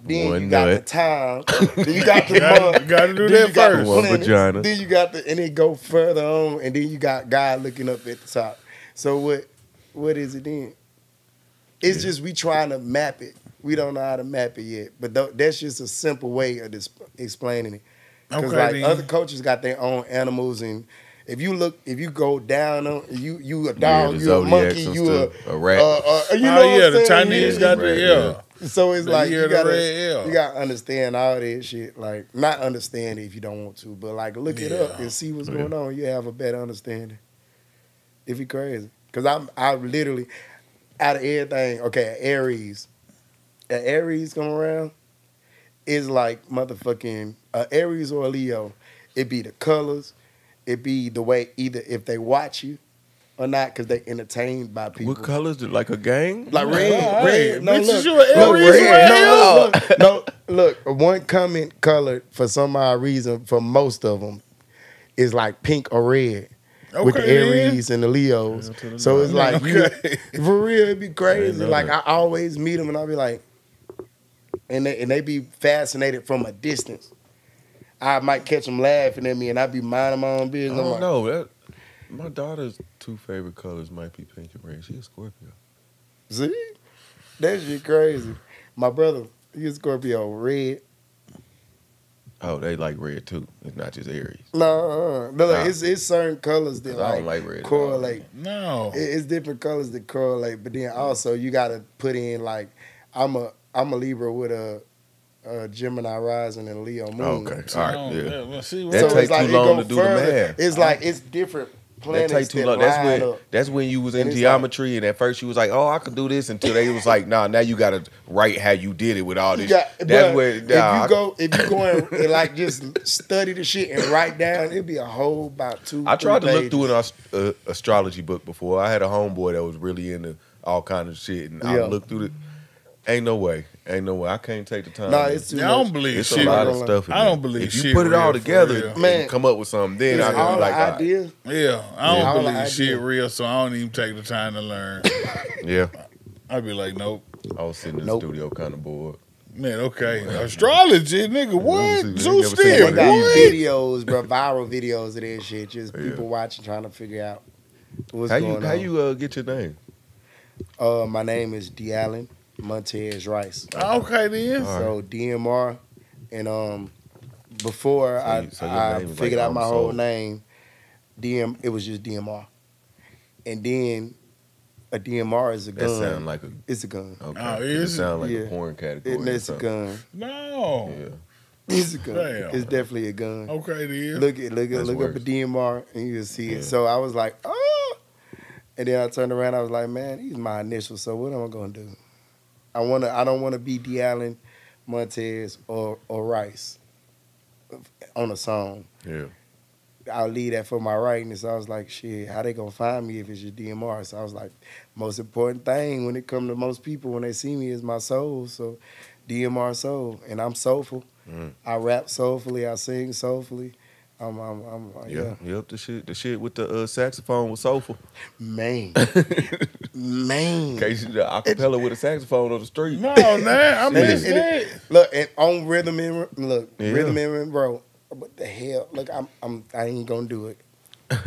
Then one you got nut. the time. Then you got the month. You got to do that first. One vagina. Then you got the, and it go further on, and then you got God looking up at the top. So what, what is it then? It's yeah. just we trying to map it. We don't know how to map it yet. But th that's just a simple way of this, explaining it. Because okay, like then. other cultures got their own animals and If you look, if you go down, uh, you you a dog, yeah, you a monkey, you a, a rat. Uh, uh, you know oh, yeah, the Chinese got the yeah. So it's the like you gotta, you gotta understand all that shit. Like, not understand it if you don't want to, but like look yeah. it up and see what's yeah. going on. You have a better understanding. If you're crazy. Because I'm I literally, out of everything, okay, Aries. An Aries come around is like motherfucking an Aries or a Leo. It be the colors. It be the way either if they watch you or not, because they entertained by people. What colors? Like a gang? Like red. No, red. No, bitch, look. You an Aries, look, red. No, look, no, look. One common color for some odd reason for most of them is like pink or red. Okay, with the Aries yeah. and the Leos. Yeah, the so it's like, okay. you, for real, it'd be crazy. I like, I always meet them and I'll be like, and they, and they be fascinated from a distance. I might catch them laughing at me and I be minding my own business. I don't like, know. That, my daughter's two favorite colors might be pink and red. She's a Scorpio. See? That shit crazy. My brother, he's a Scorpio, red. Oh, they like red too. It's not just Aries. No, no, like, nah. it's it's certain colors that like, I don't like red correlate. No, it, it's different colors that correlate. But then also you gotta put in like I'm a I'm a Libra with a, a Gemini rising and a Leo moon. Okay, all right. Yeah. Yeah, well, see, that so takes like, too long to do further. The math. It's like it's different. That take too that long. That's when up. That's when you was in and geometry, like, and at first you was like, "Oh, I could do this," until they was like, "Nah, now you gotta write how you did it with all this." Got, that's where nah, if you go, if you go and, and like just study the shit and write down, it'd be a whole about two. I tried to pages. Look through an uh, astrology book before. I had a homeboy that was really into all kind of shit, and yeah. I looked through it. Ain't no way. Ain't no way. I can't take the time. Nah, it's too I don't believe it's shit. It's a lot of stuff. I don't believe shit. If you shit put it all together and man, come up with something, then I can be like, all right. Yeah, I don't yeah. believe shit real, so I don't even take the time to learn. Yeah. I'd be like, nope. I was sitting in the nope. studio kind of bored. Man, okay. Astrology, nigga, what? Zoo still, what? Videos, bro, viral videos of that shit. Just yeah. people watching, trying to figure out what's how going you, on. How you uh, get your name? Uh, my name is D Allen Montez Rice. Okay, then. So D M R, and um, before so you, so I, I figured like out my soul. whole name, D M it was just D M R, and then a D M R is a gun. That sound like a. It's a gun. Okay. Oh, it, it sound like yeah. a porn category. It, it's a gun. No. Yeah. It's a gun. Damn. It's definitely a gun. Okay, then. Look it. Look it. Look worse. Up a D M R, and you'll see yeah. it. So I was like, oh, and then I turned around. I was like, man, these my initials. So what am I gonna do? I wanna. I don't want to be D Allen Montez or or Rice on a song. Yeah, I'll leave that for my writing. So I was like, shit, how they gonna find me if it's just D M R? So I was like, most important thing when it comes to most people when they see me is my soul. So D M R Soul, and I'm soulful. Mm. I rap soulfully. I sing soulfully. I'm, I'm, I'm, yeah. yeah. Yep, the shit, the shit with the uh, saxophone was soulful. Man. Man. Case you the acapella with a saxophone on the street. No, man, I miss it, that. It, look, and on rhythm and look, yeah. rhythm and bro, what the hell? Look, I'm, I'm, I ain't gonna do it.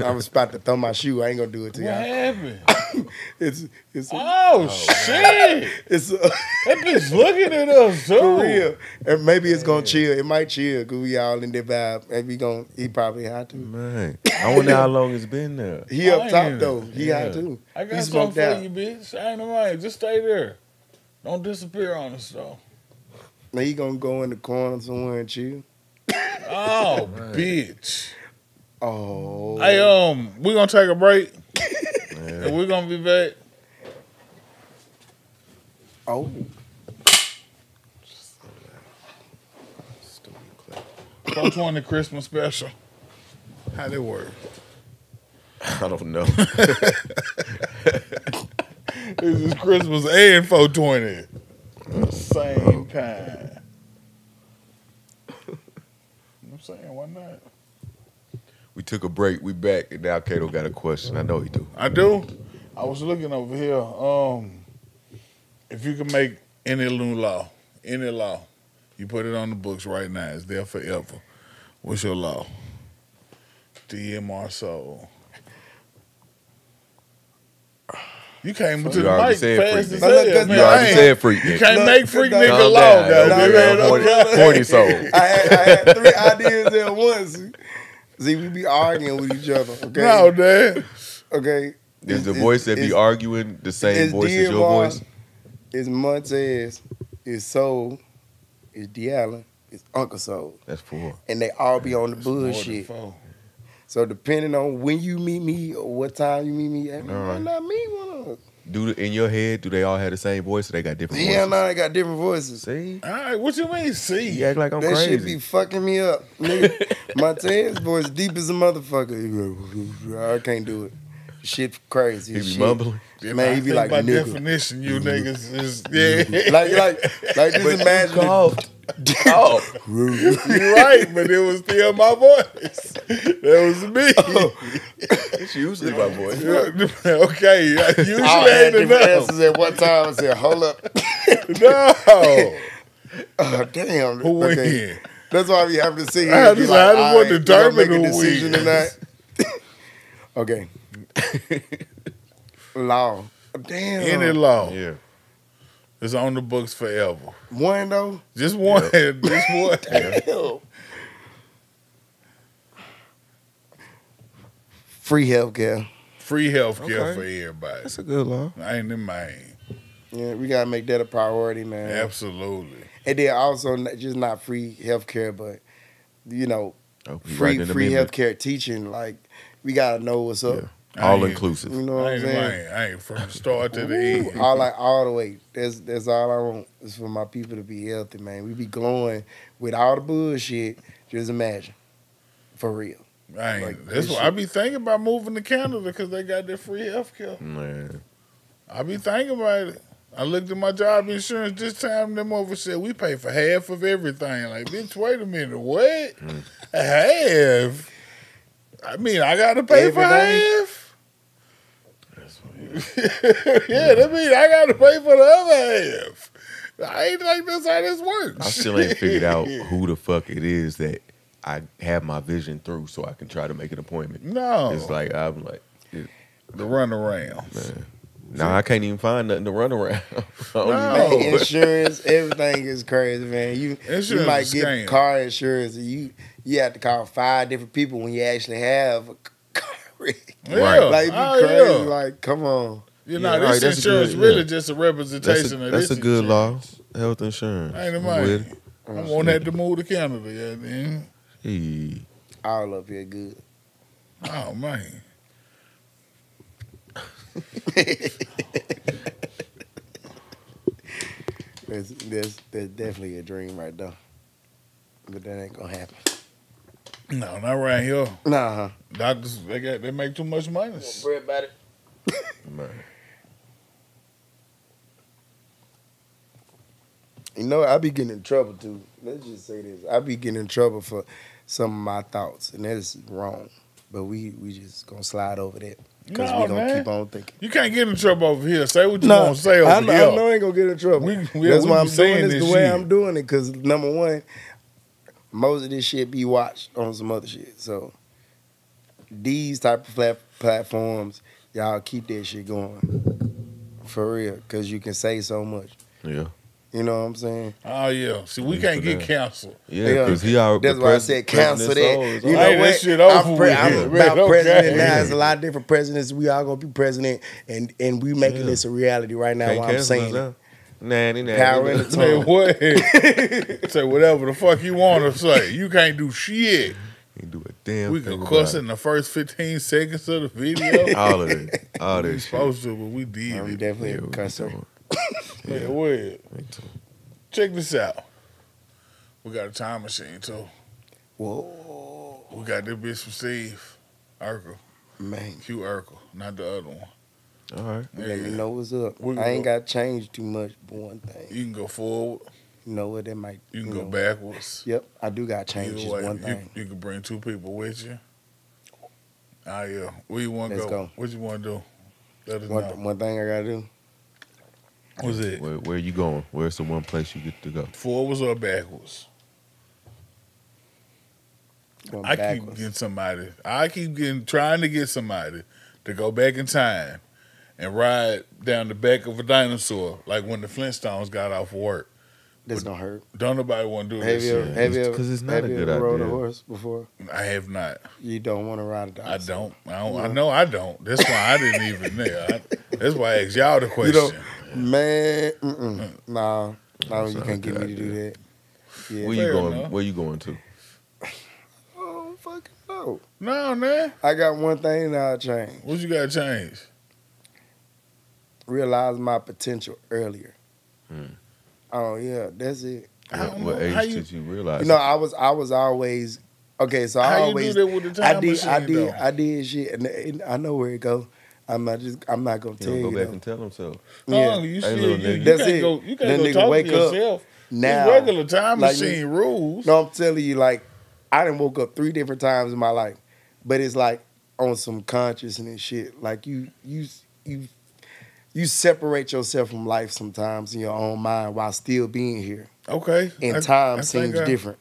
I was about to throw my shoe. I ain't gonna do it to y'all. What happened? it's, it's. Oh, oh shit! It's. A, that bitch looking at us too. For real, and maybe it's gonna chill. It might chill. Cause we all in the vibe. And we gonna. He probably had to. Man, I wonder how long it's been there. He up top though. He yeah. had to. I got something for out. you, bitch. I ain't alright. Just stay there. Don't disappear on us though. Now he gonna go in the corner somewhere and chill. Oh, man. Bitch. Oh, hey, um, we're gonna take a break yeah. and we're gonna be back. Oh, four twenty Christmas special. How'd it work? I don't know. This is Christmas and four twenty at the same time. I'm saying, why not? We took a break. We back, and now Kato got a question. I know he do. I do. I was looking over here. Um, if you can make any new law, any law, you put it on the books right now. It's there forever. What's your law? D M R Soul. You came to the mic fast as hell. You already said freak. You can't make freak nigga law, though. forty soul. I had three ideas at once. See, we be arguing with each other, okay? No, man. Okay. Is the voice that be arguing the same voice as your voice? It's Montez, it's Soul, it's D Allen, it's Uncle Soul. That's four. And they all be on the bullshit. So depending on when you meet me or what time you meet me, I might not meet one of us. Do in your head, do they all have the same voice or they got different voices? Yeah, no, they got different voices. See? All right, what you mean, see? You act like I'm crazy. That shit be fucking me up. Nigga, Montez's voice deep as a motherfucker. I can't do it. Shit crazy. He be shit. mumbling. Man, he be like, by nigga. definition, you niggas is, yeah. like, like, like, this imagine. Oh. You're right, but it was still my voice. That was me. Oh. It's usually my voice. Okay. Usually I ain't enough. At one time I said, hold up. No. Oh, damn. Who okay. win? That's why we have to see. I just like, I want to determine who decision tonight. Okay. Law. Damn. Any law. Yeah. It's on the books forever. One though? Just one. Yeah. Just one. Damn. Free healthcare. Free healthcare okay. for everybody. That's a good law. I ain't in mind. Yeah, we gotta make that a priority, man. Absolutely. And then also just not free healthcare, but you know, oh, free free healthcare teaching. Like we gotta know what's up. Yeah. All inclusive. You know what I'm saying? I ain't from the start to the end. All like all the way. That's that's all I want is for my people to be healthy, man. We be glowing with all the bullshit. Just imagine, for real. Right. Like, that's what I be thinking about moving to Canada because they got their free healthcare. Man, I be thinking about it. I looked at my job insurance this time. Them over said we pay for half of everything. Like, bitch, wait a minute, what? Mm. Half. I mean, I gotta pay for half. That's what yeah, that means I gotta pay for the other half. I ain't like that's how this works. I still ain't figured out who the fuck it is that I have my vision through, so I can try to make an appointment. No, it's like I'm like it, the runarounds. Now I can't even find nothing to run around. No. Man, insurance, everything is crazy, man. You insurance you might get scam. car insurance, and you you have to call five different people when you actually have a car wreck. Yeah. Like be oh, crazy. Yeah. Like come on, you know yeah, this right, insurance good, really yeah. just a representation a, of this. That's a good insurance. law, health insurance. I ain't I'm with it. I want that to move to Canada, yeah, man. Hey. All up here good. Oh man. that's, that's, that's definitely a dream right there. But that ain't gonna happen. No, not right here. Nah. Doctors, they got they make too much money. Want bread about it. You know, I be getting in trouble too. Let's just say this. I be getting in trouble for some of my thoughts, and that's wrong. But we we just gonna slide over that. Because no, we going to keep on thinking. You can't get in trouble over here. Say what you no, want to say over I know, here. I know I ain't going to get in trouble. We, we, That's we why I'm doing this, this the way I'm doing it. Because, number one, most of this shit be watched on some other shit. So, these type of flat platforms, y'all keep that shit going. For real. Because you can say so much. Yeah. You know what I'm saying? Oh, yeah. See, we can't get canceled. Yeah, because he already. That's why I said cancel that. You know what? I'm about president now. There's a lot of different presidents. We all going to be president, and, and we making this a reality right now while I'm saying it. Nah, nah, nah. Power in the tongue. What? Say whatever the fuck you want to say. You can't do shit. You can't do a damn thing. We can cuss in the first fifteen seconds of the video. All of it. All this shit. We supposed to, but we did it. We definitely a cusser. Yeah, wait. Check this out. We got a time machine too. Whoa. We got this bitch from Steve Urkel. Man. Q Urkel, not the other one. All right. Yeah. Let me know what's up. I ain't go. got changed too much, but one thing. You can go forward. You know what? That might. You can you go know. backwards. Yep, I do got changes. Way, one you, thing. You can bring two people with you. Ah, yeah. Where you want to go? go? What you want to do? Let us one, know. One thing I gotta do. What's it? Where, where you going? Where's the one place you get to go? Forwards or backwards? Going I backwards. keep getting somebody. I keep getting trying to get somebody to go back in time and ride down the back of a dinosaur, like when the Flintstones got off work. This don't hurt. Don't nobody want to do this. Have you ever, have you ever, Cause it's not have a good you ever rode idea. a horse before? I have not. You don't want to ride a dog. I don't. I don't. No. I know I don't. That's why I didn't even there. I, that's why I asked y'all the question. You man, mm -mm. nah, no, you can't get me idea. to do that. Yeah. Where you Fair going? Enough. Where you going to? Oh fucking no. No, man. I got one thing that I'll change. What you got to change? Realize my potential earlier. Hmm. Oh yeah, that's it. I don't what know. age how you, did you realize? You know, it? I was I was always okay. So I how always you do that with the time I did machine, I did though? I did shit, and, and I know where it goes. I'm not just I'm not gonna you tell don't go you. Go back though. and tell himself. So. Yeah, oh, you, see, you, you that's can't it. Go, you can't go talk wake to yourself. Up. Now this regular time like machine you, rules. No, I'm telling you, like I done woke up three different times in my life, but it's like on some consciousness shit. Like you you you. You separate yourself from life sometimes in your own mind while still being here. Okay. And time I, I seems I... different.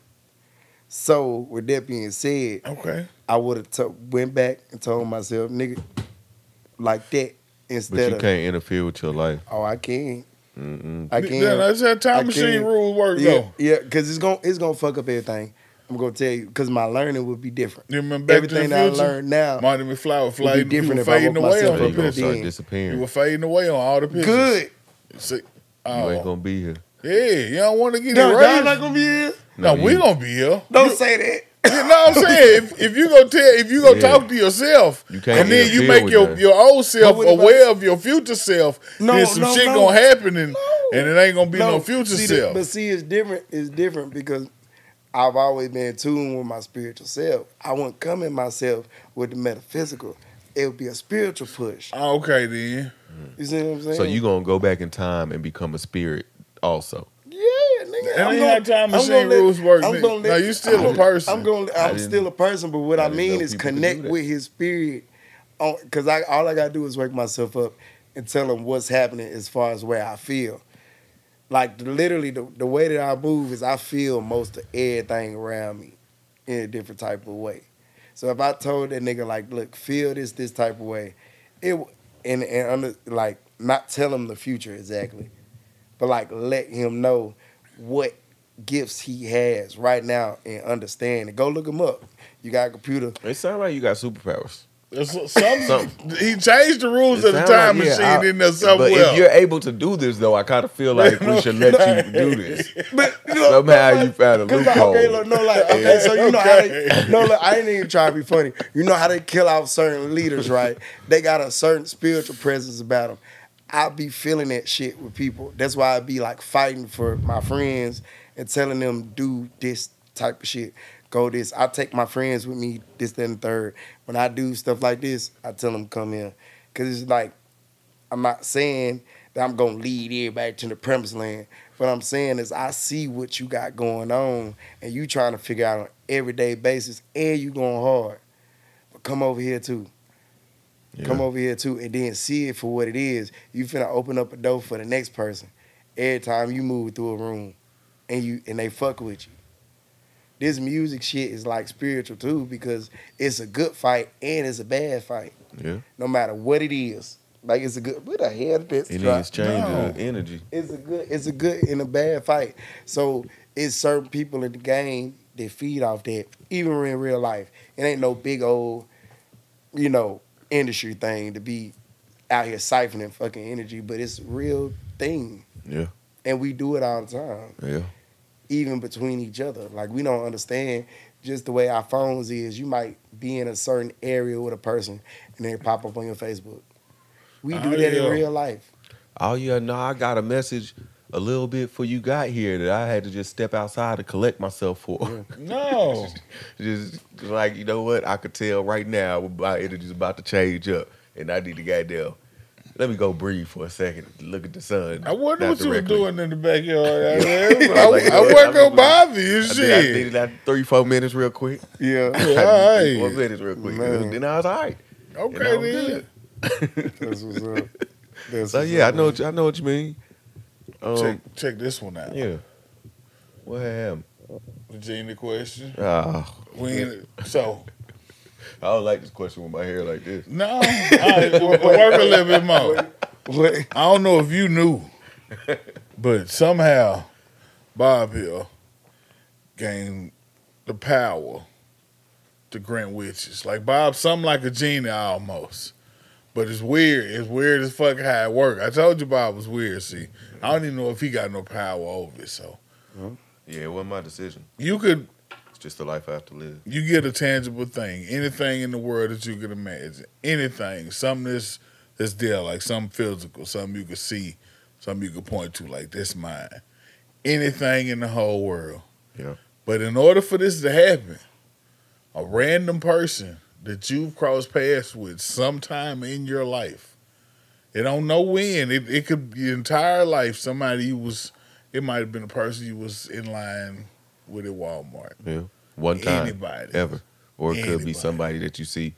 So with that being said, okay, I would have went back and told myself, nigga, like that instead of... But you of, can't interfere with your life. Oh, I can. Mm-mm. I can. Yeah, that's how time I machine rule work, yeah, though. Yeah, because it's going it's gonna to fuck up everything. I'm going to tell you, because my learning would be different. You remember back Everything to the that future, I learned now Marty McFly would fly, would be different you were fading away on the pictures. You were fading away on all the pictures. Good. See, oh. You ain't going to be here. Yeah, you don't want to get it right. Y'all not going to be here? No, no we going to be here. Don't you, say that. You know what I'm saying? If, if you going to tell, if you gonna yeah. talk to yourself, you can't and then you make your, your old self no, aware of your future self, no, then some no, shit no. going to happen and, no. and it ain't going to be no, no future self. But see, it's different. It's different because... I've always been in tune with my spiritual self. I wouldn't come in myself with the metaphysical. It would be a spiritual push. Okay, then. You see what I'm saying? So you're going to go back in time and become a spirit also. Yeah, nigga. That ain't how time machine rules work. No, you still a person. I'm going. I'm still a person, but what I mean is connect with his spirit. Because I, all I got to do is wake myself up and tell him what's happening as far as where I feel. Like, literally, the, the way that I move is I feel most of everything around me in a different type of way. So if I told that nigga, like, look, feel this this type of way, it and, and under, like, not tell him the future exactly, but, like, let him know what gifts he has right now and understand it. Go look him up. You got a computer. It sounds like you got superpowers. Some, some, he changed the rules of the time like, yeah, machine in there somewhere. But if you're able to do this, though, I kind of feel like we should let you do this. But, you know, somehow like, you found a loophole. Like, okay, look, no, like, okay, yeah. so you know okay. how they, no, look, I ain't even trying to be funny. You know how they kill out certain leaders, right? They got a certain spiritual presence about them. I be feeling that shit with people. That's why I be like fighting for my friends and telling them do this type of shit. Go this. I take my friends with me, this, that, and third. When I do stuff like this, I tell them come in. Because it's like, I'm not saying that I'm going to lead everybody to the premise land. What I'm saying is I see what you got going on, and you trying to figure out on an everyday basis, and you going hard. But come over here, too. Yeah. Come over here, too, and then see it for what it is. You finna open up a door for the next person every time you move through a room, and you and they fuck with you. This music shit is like spiritual too because it's a good fight and it's a bad fight. Yeah. No matter what it is, like it's a good. What the hell did this? It needs change of energy. It's a good. It's a good and a bad fight. So it's certain people in the game that feed off that. Even in real life, it ain't no big old, you know, industry thing to be out here siphoning fucking energy, but it's a real thing. Yeah. And we do it all the time. Yeah. Even between each other. Like, we don't understand just the way our phones is. You might be in a certain area with a person and they pop up on your Facebook. We do oh, that yeah. in real life. Oh, yeah, no, I got a message a little bit before you got here that I had to just step outside to collect myself for. Yeah. No. just, just like, you know what? I could tell right now my energy's about to change up and I need to goddamn. Let me go breathe for a second. Look at the sun. I wonder what directly. you were doing in the backyard. I, like, I, I wasn't gonna bother you. Shit. I needed like three, four minutes real quick. Yeah, yeah all right. Three, four minutes real quick. Man. Then I was all right. Okay, then. That's what's up. That's so what's yeah, up, I know. What you, I know what you mean. Um, check, check this one out. Yeah. What happened? Virginia question. Oh. When so. I don't like this question with my hair like this. No. Right, work a little bit more. Wait. I don't know if you knew, but somehow Bob Hill gained the power to grant wishes. Like Bob, something like a genie almost. But it's weird. It's weird as fuck how it worked. I told you Bob was weird, see. I don't even know if he got no power over it, so. Yeah, it wasn't my decision. You could... It's just the life I have to live. You get a tangible thing. Anything in the world that you could imagine. Anything. Something that's, that's there, like something physical, something you could see, something you could point to, like this mine. Anything in the whole world. Yeah. But in order for this to happen, a random person that you've crossed paths with sometime in your life. It don't know when. It, it could be your entire life. Somebody you was, it might have been a person you was in line with at Walmart. Yeah, one time. Anybody. Ever. Or it Anybody. could be somebody that you see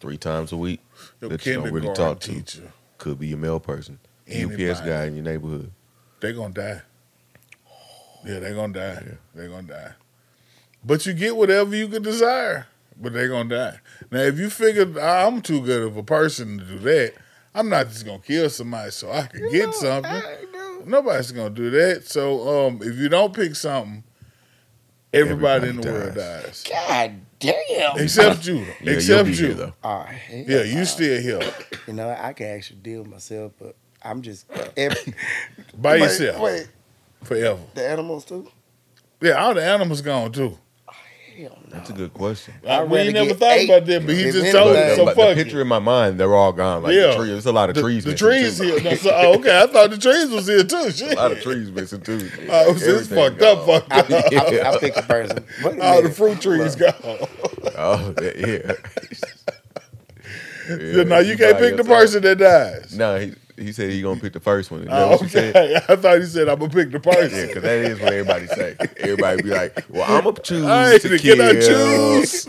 three times a week your that you don't really talk teacher. to. Could be your mail person. Anybody. U P S guy in your neighborhood. They're going to die. Yeah, they're going to die. Yeah. They're going to die. But you get whatever you could desire. But they're going to die. Now, if you figure I'm too good of a person to do that, I'm not just going to kill somebody so I can you get know, something. Nobody's going to do that. So um, if you don't pick something, everybody, everybody in the dies. world dies. God damn. Except you. Yeah, Except you. Here, though. All right. Yeah, uh, you still here. You know, I can actually deal with myself, but I'm just... Every, By wait, yourself. Wait. Forever. The animals, too? Yeah, all the animals gone, too. No. That's a good question. I we ain't never thought eight. about that, but he it's just told us. So fuck the picture it. in my mind, they're all gone. Like yeah. the tree, there's a lot of the, trees. The missing trees too. here. No, so, oh, okay, I thought the trees was here too. Shit. A lot of trees missing too. Uh, it was just fucked gone. up. Fucked up. I, I, I, I picked a person. All oh, the fruit trees gone. Oh yeah. yeah, yeah no, you can't pick the person that dies. No, he he said he gonna pick the first one. Oh, okay, I thought he said I'm gonna pick the person. Yeah, because that is what everybody say. Everybody be like, "Well, I'm gonna choose I to kill." Can I choose?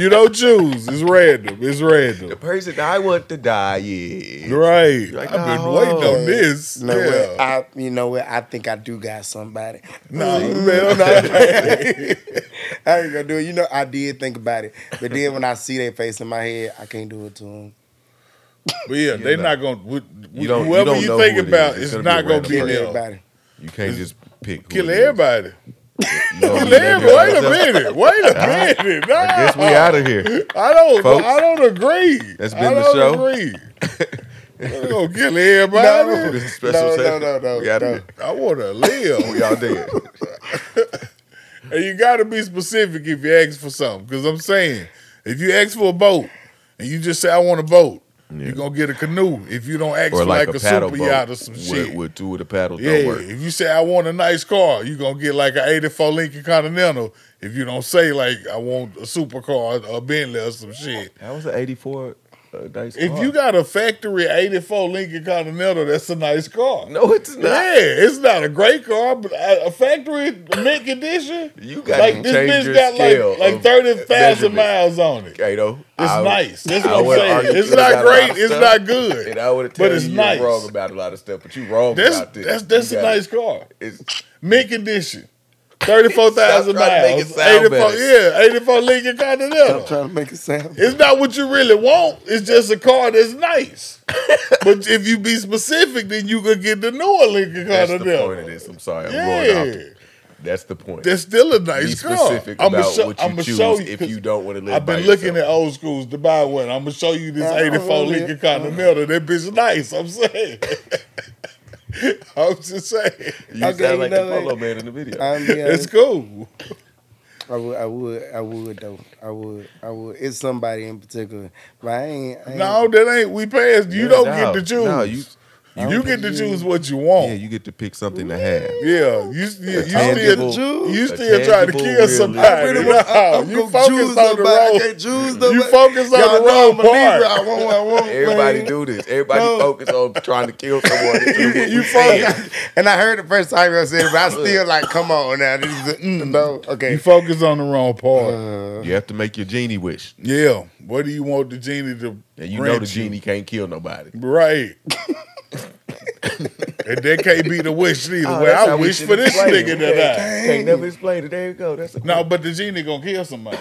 You don't choose. It's random. It's random. The person I want to die is right. Like, I've been oh, waiting on this. No, yeah. Well, I, you know what? I think I do got somebody. No, man, I'm not. I ain't gonna do it. You know, I did think about it, but then when I see their face in my head, I can't do it to them. But yeah, they're not gonna. We, you don't, whoever you, you think about, it is. it's not gonna be there. You can't just pick. Kill everybody. No, kill everybody. Wait a minute. Wait a minute. No. I guess we out of here. I don't. Folks, I don't agree. That's been I the show. Agree. We're gonna kill everybody. No, this is special no, no, no, no, we out no. Of here. I want to live. We all dead. And you got to be specific if you ask for something, because I'm saying if you ask for a boat and you just say I want a boat. Yeah. You're going to get a canoe if you don't ask for like, like a, a super yacht or some with, shit. With two of the paddles yeah. don't work. If you say, I want a nice car, you're going to get like an eighty-four Lincoln Continental if you don't say, like, I want a supercar or a Bentley or some shit. That was an eighty-four uh, nice if car. If you got a factory eighty-four Lincoln Continental, that's a nice car. No, it's not. Yeah, it's not a great car, but a factory mint condition? You got like, this bitch got like, like thirty thousand miles on it. Kato. It's would, nice. That's what I'm saying. It's not great. It's stuff, not good. And I would tell but it's you nice. You're wrong about a lot of stuff, but you're wrong that's, about this. That's, that's a nice it. car. It's mint condition. thirty-four thousand miles. eighty-four, yeah, eighty-four Lincoln Continental. I'm trying to make it sound better. It's not what you really want. It's just a car that's nice. But if you be specific, then you could get the newer Lincoln Continental. That's the point of this. I'm sorry. I'm yeah. going off it. That's the point. That's still a nice car. Be specific car. about show, what you I'ma choose show you, if you don't want to live I've been by looking yourself. at old schools to buy one. I'm going to show you this eighty-four Lincoln Continental. That bitch nice, I'm saying. I'm just saying. You okay, sound like you know, the Polo Man in the video. Um, yeah, it's cool. I would, I would, I would though. I would, I would. It's somebody in particular. But I ain't, I ain't. No, that ain't. We passed. You yeah, don't no, get to choose. No, you... You, you get to choose what you want. Yeah, you get to pick something to have. Yeah, you, you, you tangible, still you still trying to kill somebody. Really, no, I'm, I'm you focus on the wrong. You focus on the wrong part. I want, I want, Everybody do this. Everybody no. focus on trying to kill someone. you you focus. And I heard the first time I said it, but I still like, come on now. This is a, mm, no, okay. You focus on the wrong part. Uh, you have to make your genie wish. Yeah. What do you want the genie to? And you know the genie you? can't kill nobody. Right. And that can't be the wish either. Oh, well, I wish for this nigga it. that I can't never explain it. There you go. That's no, point. But the genie gonna kill somebody.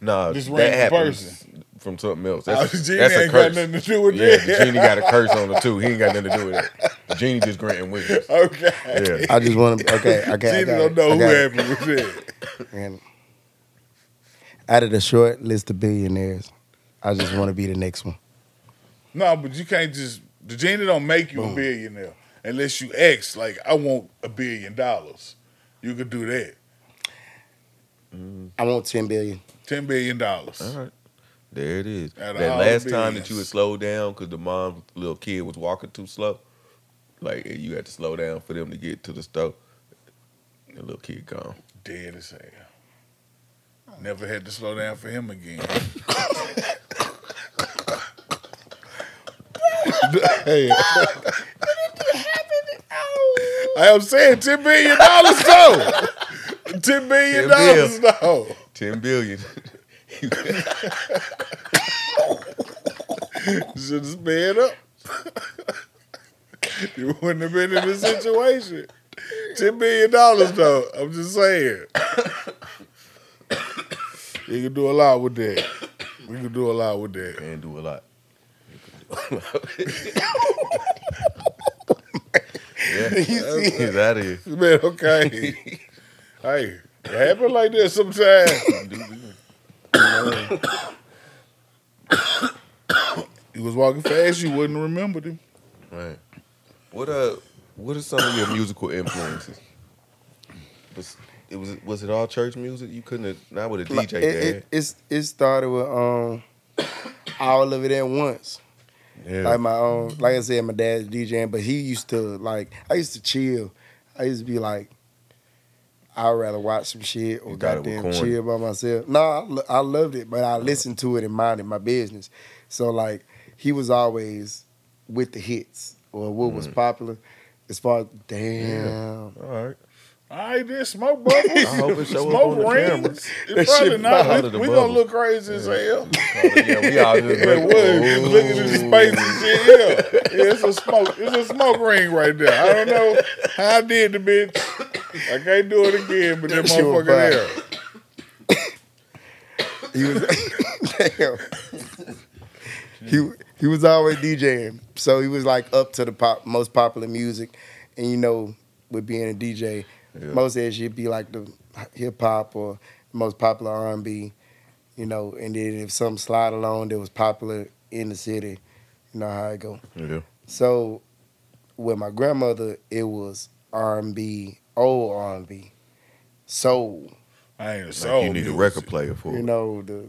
No, nah, that happens person. from something else. That's, oh, the genie that's ain't a curse. got nothing to do with yeah, that. The genie got a curse on it too. He ain't got nothing to do with it. The Jeannie just granting wishes. Okay. Yeah. I just want to. Okay. I got. Jeannie don't know who happened with it. And out of the short list of billionaires, I just want to be the next one. No, but you can't just. The Jeannie don't make you Boom. a billionaire unless you ask. Like, I want a billion dollars. You could do that. Mm. I want ten billion. Ten billion dollars. All right. There it is. That last time that you would slow down because the mom, little kid was walking too slow, like you had to slow down for them to get to the store. The little kid gone. Dead as hell. Never had to slow down for him again. Hey. I am saying ten billion dollars though. Ten billion dollars though. Ten billion. Should have sped up. You wouldn't have been in this situation. Ten billion dollars though. I'm just saying. You can do a lot with that. We can do a lot with that. And do a lot. You can do a lot with that. Yeah. He's out of here. Man, okay. Hey, it happens like this sometimes. He was walking fast, you wouldn't remember him. Right. What uh what are some of your musical influences? Was it was was it all church music? You couldn't have not with a D J there. It, it, it's it started with um all of it at once. Yeah. Like my own like I said, my dad's DJing, but he used to like I used to chill. I used to be like I'd rather watch some shit or goddamn chill by myself. No, I, lo I loved it, but I listened to it and minded my business. So, like, he was always with the hits or what mm-hmm. was popular as far as, damn. Yeah. All right. All right, then, smoke bubbles. I hope it show smoke up on rings. The it's probably not. We're going to look crazy yeah. as hell. Yeah, we all just yeah, look, looking at these faces. Yeah, yeah. yeah it's, a smoke, it's a smoke ring right there. I don't know how I did the bitch. I can't do it again, but that motherfucker there. He was damn. He he was always DJing, so he was like up to the pop, most popular music, and you know, with being a D J, yeah. most of it should be like the hip hop or most popular R and B, you know. And then if some slide along that was popular in the city, you know how it go. Yeah. So with my grandmother, it was R and B. Old R and B, soul. I ain't a soul. Like you need music. A record player for you it. You know the,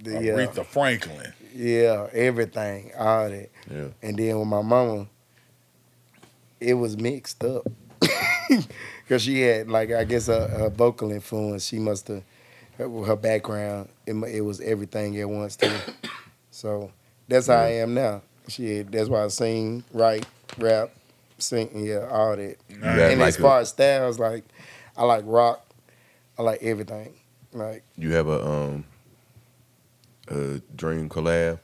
the Aretha yeah, Franklin. Yeah, everything, all that. Yeah. And then with my mama, it was mixed up because she had like I guess her, her vocal influence. She must have her, her background. It, it was everything at once too. So that's how yeah. I am now. She that's why I sing, write, rap. Singing, yeah, all that. Right. And like as far a, as styles, like I like rock, I like everything. Like you have a um a dream collab.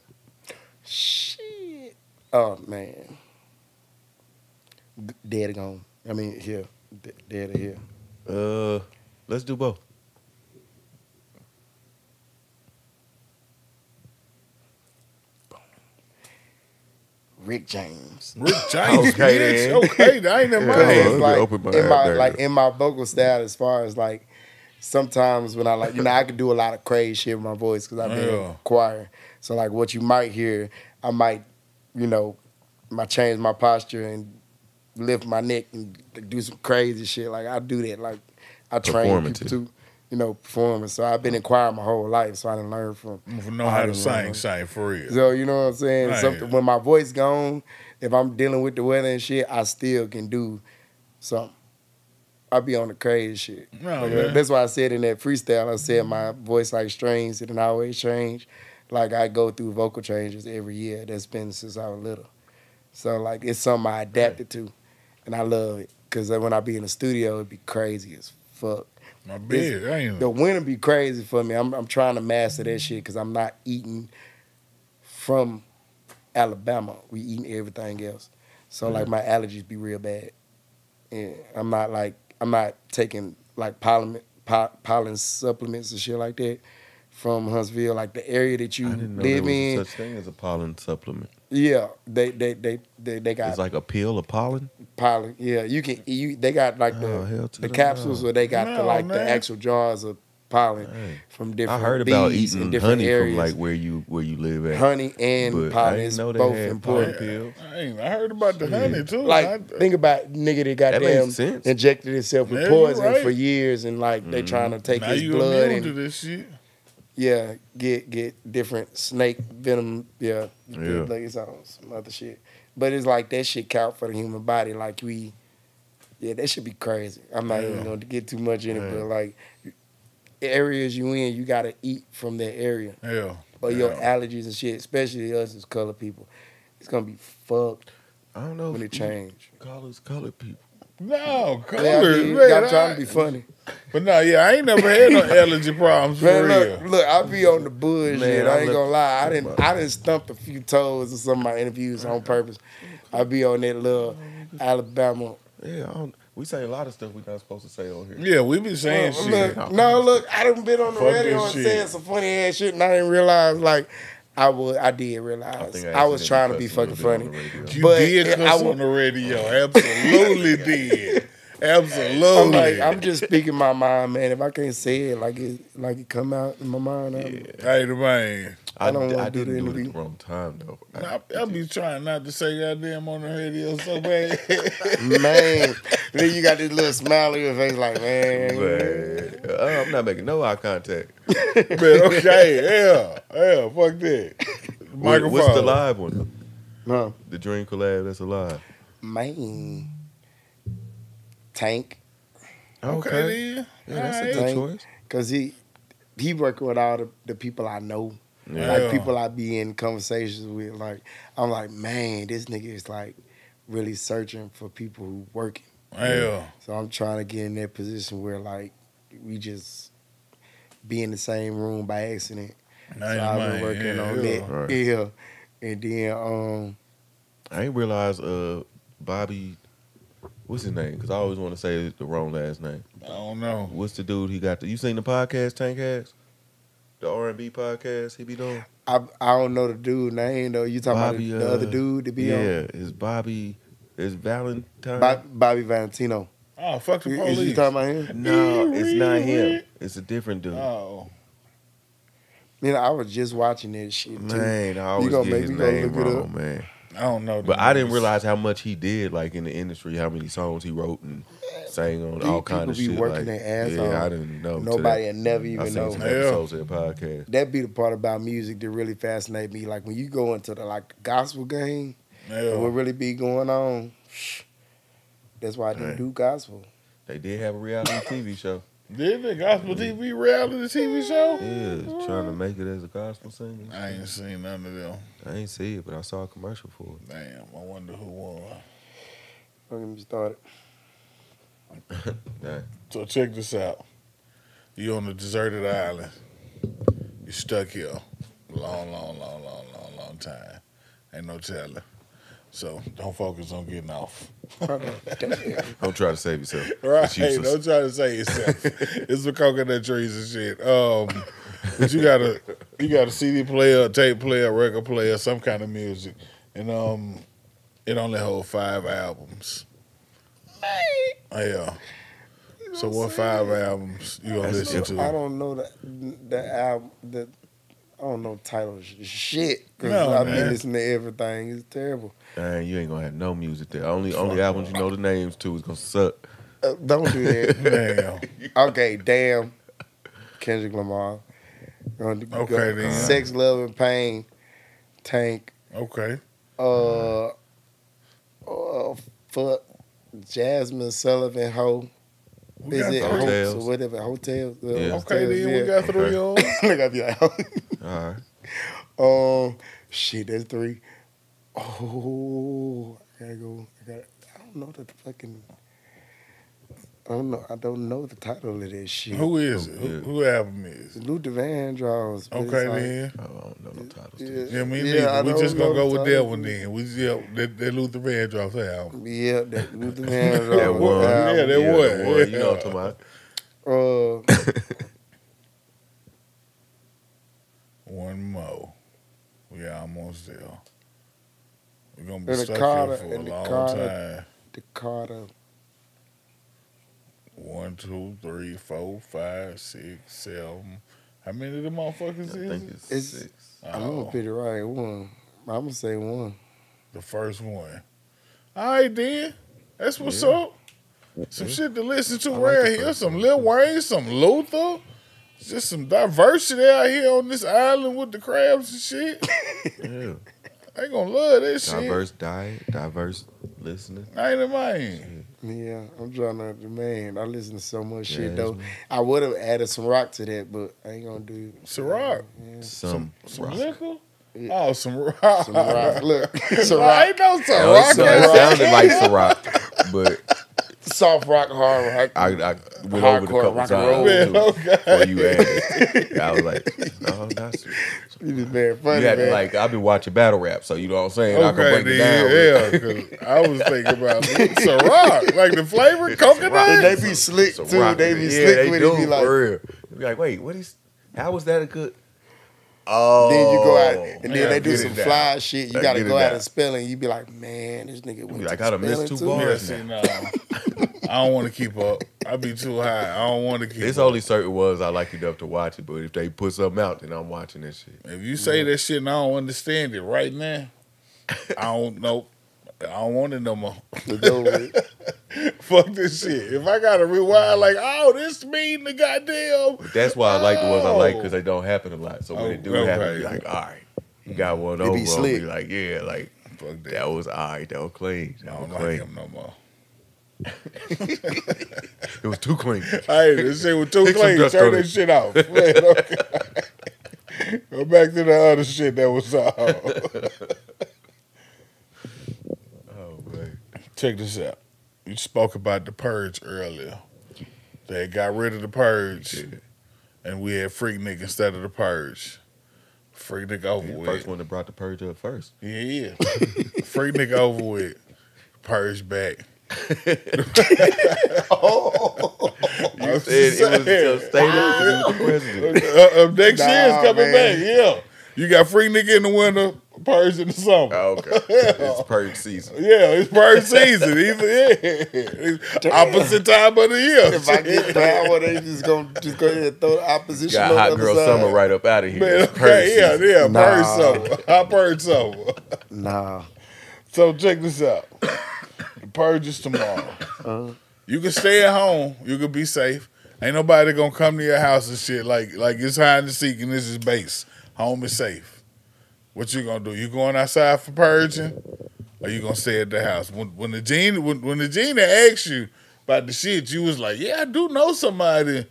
Shit. Oh man. Dead gone. I mean here, yeah. dead here. Uh, let's do both. Rick James. Rick James. Okay, bitch. Okay, that ain't in my head. Like, my in my, like in my vocal style, as far as like sometimes when I like, you know, I could do a lot of crazy shit with my voice because I've been yeah. in choir. So like what you might hear, I might, you know, might change my posture and lift my neck and do some crazy shit. Like I do that. Like I train people to, you know, performing. So I've been in choir my whole life, so I didn't learn from. I know how to sing, sing for real. So you know what I'm saying? Right. Something, when my voice gone, if I'm dealing with the weather and shit, I still can do something. I be on the crazy shit. Oh, like, that's why I said in that freestyle, I said my voice like strings, it didn't always change. Like I go through vocal changes every year. That's been since I was little. So like it's something I adapted right. to, and I love it. Cause when I be in the studio, it'd be crazy as fuck. My beard, ain't the winter be crazy for me. I'm I'm trying to master that shit because I'm not eating from Alabama. We eating everything else, so mm-hmm. like my allergies be real bad, and I'm not like I'm not taking like pollen po pollen supplements and shit like that from Huntsville. Like the area that you I didn't know live there was in, such thing as a pollen supplement. Yeah, they they they they, they got. It's like a pill of pollen. Pilot, yeah, you can. You, they got like the oh, the capsules, or they got no, the, like man. the actual jars of pollen man. from different. I heard about eating honey areas. from like where you where you live at. Honey and pollen is both important. Pills. I, ain't, I heard about the yeah. honey too. Like I, think about nigga that got them injected himself with yeah, poison right. for years, and like mm. they trying to take now his you blood and to this shit. Yeah, get get different snake venom. Yeah, yeah. Like it's on some other shit. But it's like that shit count for the human body. Like we, yeah, that should be crazy. I'm not yeah. even going to get too much in it, yeah. but like areas you in, you got to eat from that area. Yeah. Or yeah. your allergies and shit, especially us as colored people. It's going to be fucked I don't know when it change. Call us colored people. No, colors, yeah, man. I'm trying to be funny. But no, yeah, I ain't never had no allergy problems for man, look, real. Look, I be on the bullshit. Man, I, I ain't gonna lie. I didn't I didn't stump a few toes in some of my interviews on purpose. I be on that little Alabama. Yeah, I don't, we say a lot of stuff we not supposed to say on here. Yeah, we be saying well, shit. Look, no, look, I done been on the Fuck radio and shit. saying some funny ass shit, and I didn't realize like I would, I did realize. I, I, I was trying to be fucking funny. You but did cuss I was, on the radio. Absolutely did. Absolutely. I'm, like, I'm just speaking my mind, man. If I can't say it, like it, like it come out in my mind. I'm, yeah. I ain't the man. I don't want to do the interview. Wrong time though. I, I, I be trying not to say goddamn on the radio so bad. Man, then you got this little smile on your face, like man. man. Uh, I'm not making no eye contact. But okay, yeah, yeah, fuck that. Microphone. What's the live one? No, the Dream collab. That's alive. Man, Tank. Okay, okay yeah, that's right. a good choice. Cause he he working with all the, the people I know. Yeah. Like people I be in conversations with, like I'm like, man, this nigga is like really searching for people who working. Yeah. So I'm trying to get in that position where like we just be in the same room by accident. Nice, so I've been working yeah, on yeah. that. Right. Yeah. And then um, I ain't realize uh Bobby, what's his name? Because I always want to say the wrong last name. I don't know. What's the dude he got? The, you seen the podcast Tank has? The R and B podcast he be doing? I I don't know the dude name though. You talking Bobby, about the, the uh, other dude to be yeah, on? Yeah, it's Bobby, it's Valentine. Bob, Bobby Valentino. Oh, fuck the police. Is you talking about him? No, it's not him. It's a different dude. Oh. You know, I was just watching that shit, too. Man, I always get his name wrong, man. I don't know. But I didn't realize how much he did, like, in the industry, how many songs he wrote and sang on all kinds of shit. People be working their ass off. Yeah, I didn't know. Nobody had never even known. I seen some episodes of that podcast. That'd be the part about music that really fascinates me. Like, when you go into the, like, gospel game, and what really be going on, that's why I didn't do gospel. They did have a reality T V show. Did the gospel T V reality T V show? Yeah, trying to make it as a gospel singer. I ain't seen none of them. I ain't see it, but I saw a commercial for it. Damn, I wonder who won. Let me start it. Nah. So check this out. You on a deserted island. You stuck here long, long, long, long, long, long time. Ain't no telling. So don't focus on getting off. Don't try to save yourself. Right. Don't try to save yourself. It's with coconut trees and shit. Um, but you got a you got a C D player, a tape player, a record player, some kind of music. And um it only holds five albums. Hey. Yeah. So what five albums you gonna listen to? I don't know the the album the I don't know titles shit because no, I've been listening to everything. It's terrible. Dang, you ain't gonna have no music there. Only only oh, albums you know the names to is gonna suck. Uh, don't do that. Damn. Okay, damn. Kendrick Lamar. Gonna, okay, gonna, then. Sex, Love, and Pain. Tank. Okay. Uh, oh fuck. Jasmine Sullivan, Ho. We Is it hotels or whatever? Hotels. Uh, yeah. Okay, then yeah. we got three on. I got the all right. Um, shit, that's three. Oh, I gotta go. I gotta. I don't know the fucking. I don't know. I don't know the title of that shit. Who is it? Who, who album is it? Luther Vandross. Okay, then. Like, I don't know no titles. Yeah, yeah me neither. Yeah, we just gonna go with that one then. We yeah, that, that Luther Vandross album. Yeah, that Luther Vandross. that one. Album. Yeah, that yeah, one. Yeah. You know what I'm talking about. Uh, one more. We almost there. We're gonna be stuck here for a long time. the Carter. One, two, three, four, five, six, seven. How many of them motherfuckers I is? I think it's, it's six. Oh. I'm gonna pick the right one. I'm gonna say one. The first one. All right, then. That's what's yeah. up. Some yeah. shit to listen to I right like here. Some Lil Wayne, some Luther. Just some diversity out here on this island with the crabs and shit. Yeah. They gonna love this shit. Diverse diet, diverse listening. I ain't a man. Yeah, I'm trying to, man, I listen to so much yeah, shit, though. Me. I would have added some rock to that, but I ain't gonna do it. Some rock? Yeah. Some, some, some liquor? Yeah. Oh, some rock. Some rock. Look, some rock. I ain't know some no, rock. So, it sounded like some rock, but... Soft rock, hard rock. I, I went over the couple rock times man, okay. before you asked. I was like, no, that's you just very funny. You had to, like, I've been watching battle rap, so you know what I'm saying. Okay, I can break it down. Yeah, yeah, I was thinking about it's a rock, like the flavor coconut. They be slick too. They be yeah, slick they with do, it. Be like, for real. Be like, wait, what is? How was that a good? Oh, then you go out and then they do some fly down. Shit. You I gotta go out down. And spell it. You be like, man, this nigga went like, to I gotta miss two bars. Yeah, no. I don't want to keep up. I be too high. I don't want to keep. It's up. Only certain ones I like enough to watch it. But if they put something out, then I'm watching this shit. If you say yeah. that shit and I don't understand it right now, I don't know. I don't want it no more. Fuck this shit. If I gotta rewind, like, oh, this mean the goddamn. But that's why I like oh. the ones I like because they don't happen a lot. So when oh, they do okay. happen, you be like, all right, you got one over. Be slick. Be like, yeah, like fuck that. That was all right. That was clean. That I don't was clean. Like him no more. It was too clean. Hey, this shit was too Take clean. Turn that shit off. Man, okay. Go back to the other shit that was off. Check this out. You spoke about the purge earlier. They got rid of the purge, yeah. and we had Freaknik instead of the purge. Freaknik over with. First one that brought the purge up first. Yeah, yeah. Freaknik over with. Purge back. oh, you said saying. It was state of the president. Uh, uh, next nah, year's coming man. Back. Yeah, you got Freaknik in the winter. Purge in the summer. Oh, okay. Yeah. It's purge season. Yeah, it's purge season. It's opposite time of the year. If I get power, they just gonna just go ahead and throw the opposition. Got hot girl summer right up out of here. Man, okay, yeah, season. Yeah, nah. Purge summer. Hot purge summer. Nah. So check this out. The purge is tomorrow. Uh-huh. You can stay at home. You can be safe. Ain't nobody gonna come to your house and shit like like it's hide and seek and this is base. Home is safe. What you gonna do? You going outside for purging, or you gonna stay at the house? When when the Gina when, when the Gina asked you about the shit, you was like, "Yeah, I do know somebody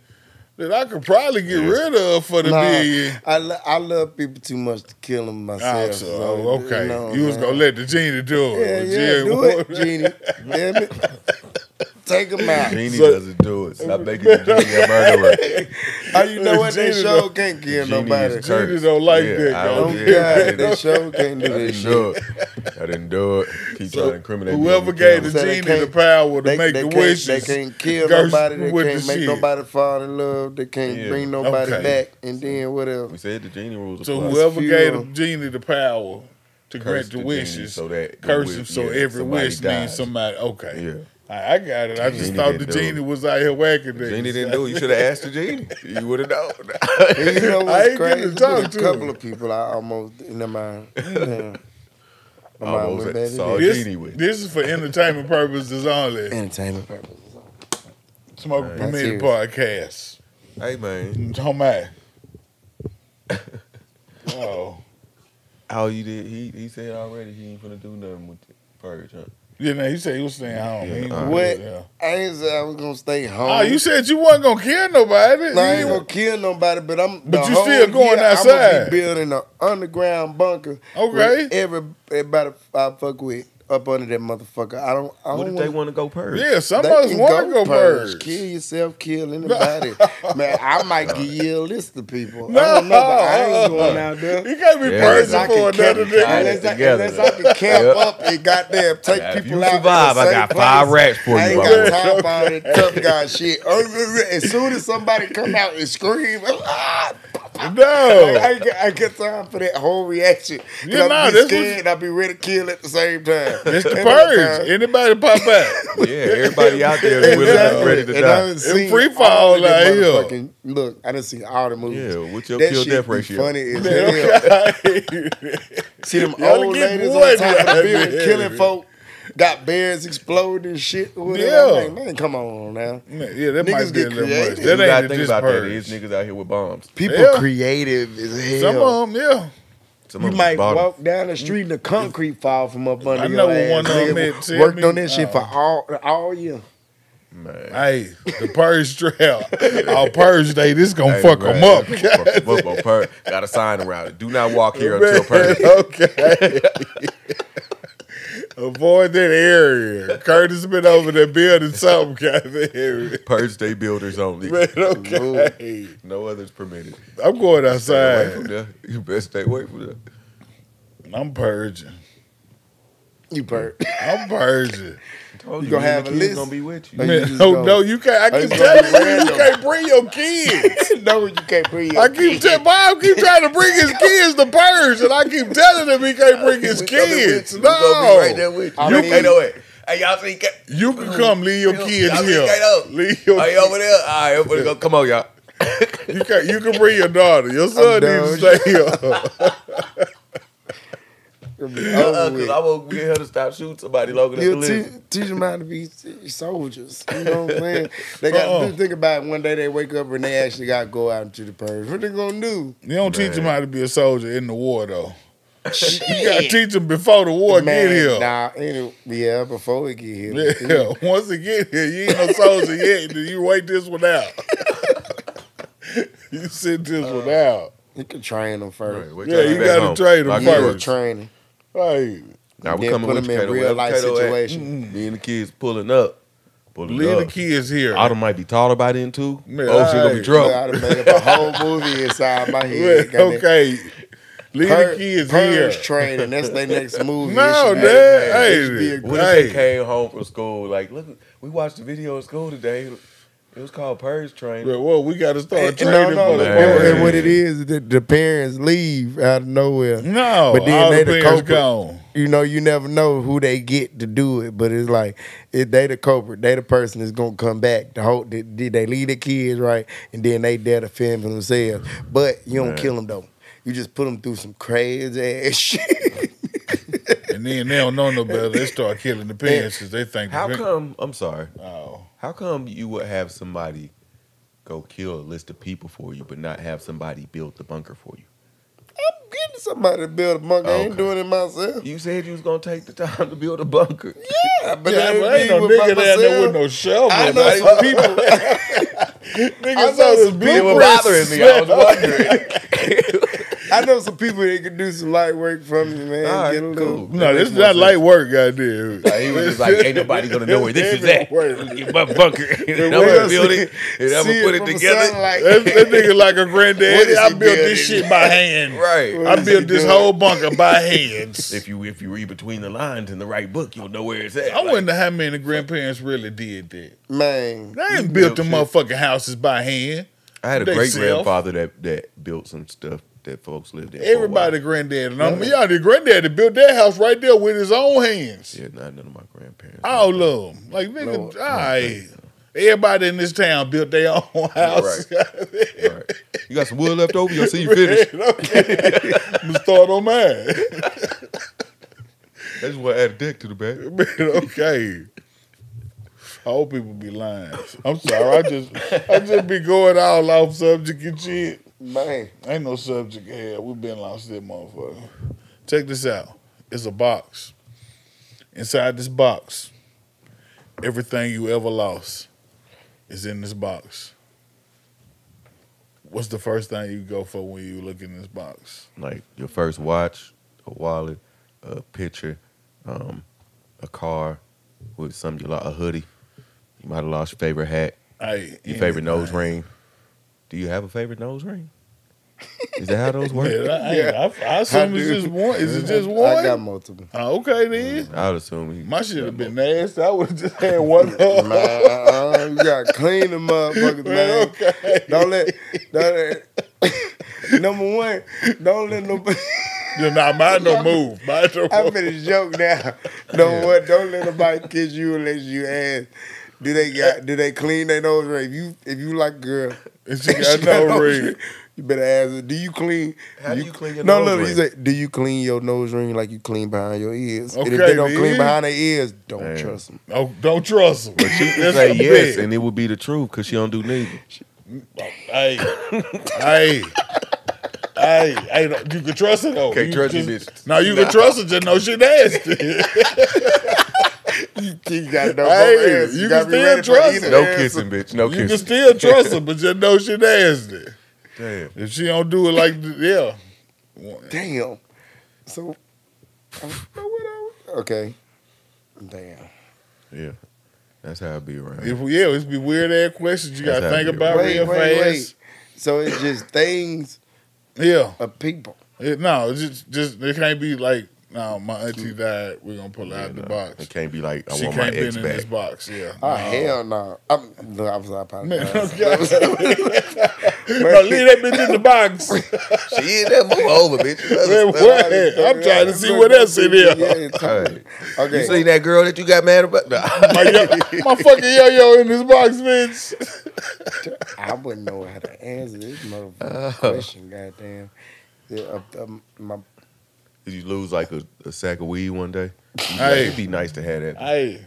that I could probably get rid of for the nah, billion." I lo I love people too much to kill them myself. Oh, so, so, okay, you, know, you was gonna let the Gina do it. Yeah, yeah, do it, Gina. Damn it. Take him out. Genie so, doesn't do it. Stop making the Genie a murderer. Oh, you know what? They show can't kill Genie nobody. Genie don't like yeah, that. I don't care. Yeah, they show can't do that shit. I didn't do it. Keep so, trying to incriminate whoever gave the Genie so the power to they, make they the wishes. They can't kill nobody. They can't the make shit. Nobody fall in love. They can't yeah. bring nobody okay. back. And then what else? We said the Genie rules. So apply. Whoever gave the Genie the power to grant the, the wishes, so that curse him so every wish means somebody. Okay. Yeah. I got it. I just Genie thought the Genie was out here whacking this. Genie didn't do it. You should have asked the Genie. You would have known. You know I ain't getting to talk to a couple him. Of people I almost, never mind. Yeah. Almost mind saw this, Genie with. This is for entertainment purposes only. Entertainment purposes only. Smoking right. Permitted Podcast. Hey, man. Don't mind. Oh. How you did? He, he said already he ain't finna do nothing with the purge, huh? Yeah, man, you said you was staying home. Yeah, uh, what? Yeah. I ain't say I was gonna stay home. Oh, you said you wasn't gonna kill nobody. No, I ain't gonna kill nobody, but I'm. But you still going year, outside. I'm be building an underground bunker. Okay. Every everybody I fuck with up under that motherfucker. I don't. I what don't if wanna, they want to go purge? Yeah, some of us want to go purge. purge. Kill yourself, kill anybody. Man, I might give you a list of people. No, I don't know, but I ain't going out there. You can't be yeah, purging for another nigga. Unless I, unless I can camp yep. up and goddamn take yeah, people you out. Survive, I got place. Five rats for you. I ain't got time about that tough guy shit. As soon as somebody come out and scream, ah! No, I get, I get time for that whole reaction. You know, I'll be scared and I'll be ready to kill at the same time. It's the purge. Anybody pop out? Yeah, everybody out there is willing and ready to die. It's free fall out here. Look, I done seen all the movies. Yeah, what's your kill death ratio? Funny as hell. See them old ladies on top of the building killing folk. Got bears exploding and shit. Yeah. Like, man, come on now. Yeah, that niggas might be a little much. That ain't a think about purge. That. It's niggas out here with bombs. People yeah. creative as hell. Some of them, yeah. Some you might bottom. walk down the street and the concrete fall from up under I your know one of them worked me. on that shit oh. for all, all year. Man. Hey, the purge trail. Our purge day, this is going to hey, fuck them right. up. Fuck them up on purge. Got a sign around it. Do not walk here until purge. Okay. Avoid that area. Curtis been over there building something kind of area. Purge day builders only. Man, okay. No, no others permitted. I'm going outside. Stay away from there. You best stay away from there. I'm purging. You purge. I'm purging. Told you, you gonna have a list. Gonna be with you. Man, you no, gonna, no, you can't. I keep telling you, you can't bring your kids. No, you can't bring your I keep telling Bob keep trying to bring his kids to purge, and I keep telling him he can't bring his kids. No, be right there with you. You can, know it. Hey, y'all see? You can come leave your kids here. Leave your. Are you over there? All right, go. Come on, y'all. You can. You can bring your daughter. Your son needs to stay here. Uh-uh, because I won't get her to stop shooting somebody longer than the live. Teach them how to be soldiers. You know what I'm saying? They got uh-uh. to think about it. One day they wake up and they actually got to go out into the purge. What they going to do? You don't Man. teach them how to be a soldier in the war, though. Shit. You got to teach them before the war Man, get here. Nah, it, yeah, before it get here. Yeah, yeah. Once it get here, you ain't no soldier yet. You wait this one out. You sit this uh, one out. You can train them first. Right, yeah, you got to train them first. Training. Right. Now we coming with in real life situation. Me and the kids pulling up. Pulling Leave up. the kids here. Autumn might be taller by then too. Man, oh, right. She's gonna be drunk. I done made up a whole movie inside my head. Man, okay. Leave Her, the kids here. Training. That's their next movie. No, man. Hey, when they came home from school, like, look, we watched the video at school today. It was called Purge Train. Well, we got to start training. No, no, and what it is, the, the parents leave out of nowhere. No, but then all they the, the parents gone. You know, you never know who they get to do it, but it's like if they the culprit, they the person that's gonna come back. The whole they, they leave the kids right, and then they dare to fend for themselves. But you don't Man. kill them though. You just put them through some crazy ass shit. And then they don't know no better. They start killing the parents because they think. How the come? I'm sorry. Oh. How come you would have somebody go kill a list of people for you, but not have somebody build the bunker for you? I'm getting somebody to build a bunker. Okay. I ain't doing it myself. You said you was gonna take the time to build a bunker. Yeah, but yeah, that ain't no nigga down there with no shovel. I know some people. Niggas saw this people bothering me. I was wondering. I know some people that can do some light work from you, man. All right, Get a little, cool. No, this is not sense. light work, goddamn. Like, he was just like, ain't nobody gonna know where this is at. Get my bunker. I'm gonna build it. And I'm gonna put it together. That, that nigga like a granddaddy. I built building? this shit by hand. Right. I built this doing? whole bunker by hands. If you if you read between the lines in the right book, you'll know where it's at. I like, wonder how many grandparents really did that. Man, they ain't built, built the motherfucking houses by hand. I had a great grandfather that that built some stuff that folks lived in. Everybody granddaddy. And I'm, yeah, the granddaddy built that house right there with his own hands. Yeah, not none of my grandparents. All of them. Like, nigga, no, all right. No. Everybody in this town built their own house. Right. Right. You got some wood left over? You'll see you finish. Okay. I'm going to start on mine. That's why I add a deck to the back. Man, okay. Old people be lying. I'm sorry. I just, I just be going all off subject and shit. Man, ain't no subject here. We've been lost this motherfucker. Check this out. It's a box. Inside this box, everything you ever lost is in this box. What's the first thing you go for when you look in this box? Like your first watch, a wallet, a picture, um, a car with something you lost, a hoodie. You might have lost your favorite hat, hey, your favorite nose ring. Do you have a favorite nose ring? Is that how those work? Yeah, I, yeah. I, I assume I it's just one. Is it just one? I got multiple. Oh, okay, then. Mm, I would assume he my shit have been nasty. I would have just had one. Nah, uh, you gotta clean them up, motherfuckers, man. Okay. Don't let, don't let Number one, don't let nobody. You're not mine. Don't move. Mine don't I'm finna joke now. Number one, don't let nobody kiss you unless you ask. Do they got? Do they clean their nose ring? If you if you like a girl, and she got no ring. You better ask her. Do you clean? How do you, you clean your no, nose look, ring? No, look. You say, do you clean your nose ring like you clean behind your ears? Okay, and if they don't clean ears? behind their ears, don't Damn. trust them. Oh, don't trust them. But she would say yes, big. and it would be the truth because she don't do neither. Hey, hey. Hey, hey, you can trust her though. Can't trust just, this bitch. No, you nah. can trust her. Just know she nasty. You, you got no hey, you, you can still trust her. No answer. kissing, bitch. No you kissing. You can still trust her, but just know she nasty. Damn. If she don't do it like, yeah. Damn. So, okay. Damn. Yeah. That's how it be around. If, yeah, it's be weird ass questions you got to think about wait, real wait, fast. Wait. So it's just things. Yeah. Of people. It, no, it's just, just, it can't be like, no, my auntie died, we're going to pull her yeah, out of no. the box. It can't be like, I she want my ex back. She can't be in this box, yeah. Oh, no. hell no. I'm, no, I'm sorry, I apologize. No, leave that bitch in the box. She ain't that move over, bitch. Man, what? I'm trying to see what else in here. Right. Okay. You see that girl that you got mad about? Nah. my, yo, my fucking yo-yo in this box, bitch. I wouldn't know how to answer this motherfucking oh. question, goddamn. Yeah, uh, uh, my... Did you lose like a, a sack of weed one day? Hey. It'd be nice to have that. Hey.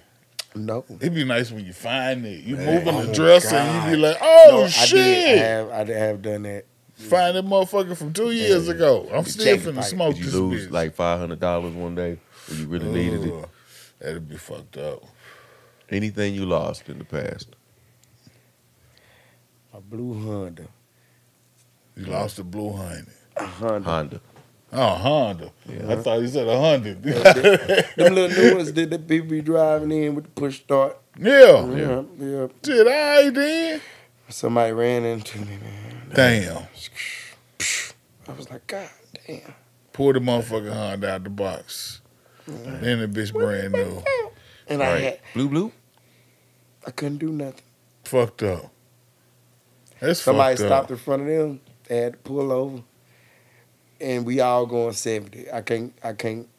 No. It'd be nice when you find it. You hey. move in the oh dresser and you be like, oh no, shit. I did have, I did have done that. Find that motherfucker from two years yeah. ago. I'm still finna like, smoke this bitch. Did you lose bitch. like five hundred dollars one day when you really Ooh, needed it? That'd be fucked up. Anything you lost in the past? A blue Honda. You lost a blue Honda? A Honda. Honda. Oh, Honda. Yeah. I thought you said a hundred. Them little new ones that the people be driving in with the push start. Yeah. Yeah. yeah. Did I then? Somebody ran into me, man. Damn. I was like, God damn. Pull the motherfucking Honda out the box. Yeah. Then the bitch brand new. And right. I had. Blue, blue? I couldn't do nothing. Fucked up. That's Somebody fucked up. stopped in front of them. They had to pull over. And we all going seventy. I can't, I can't,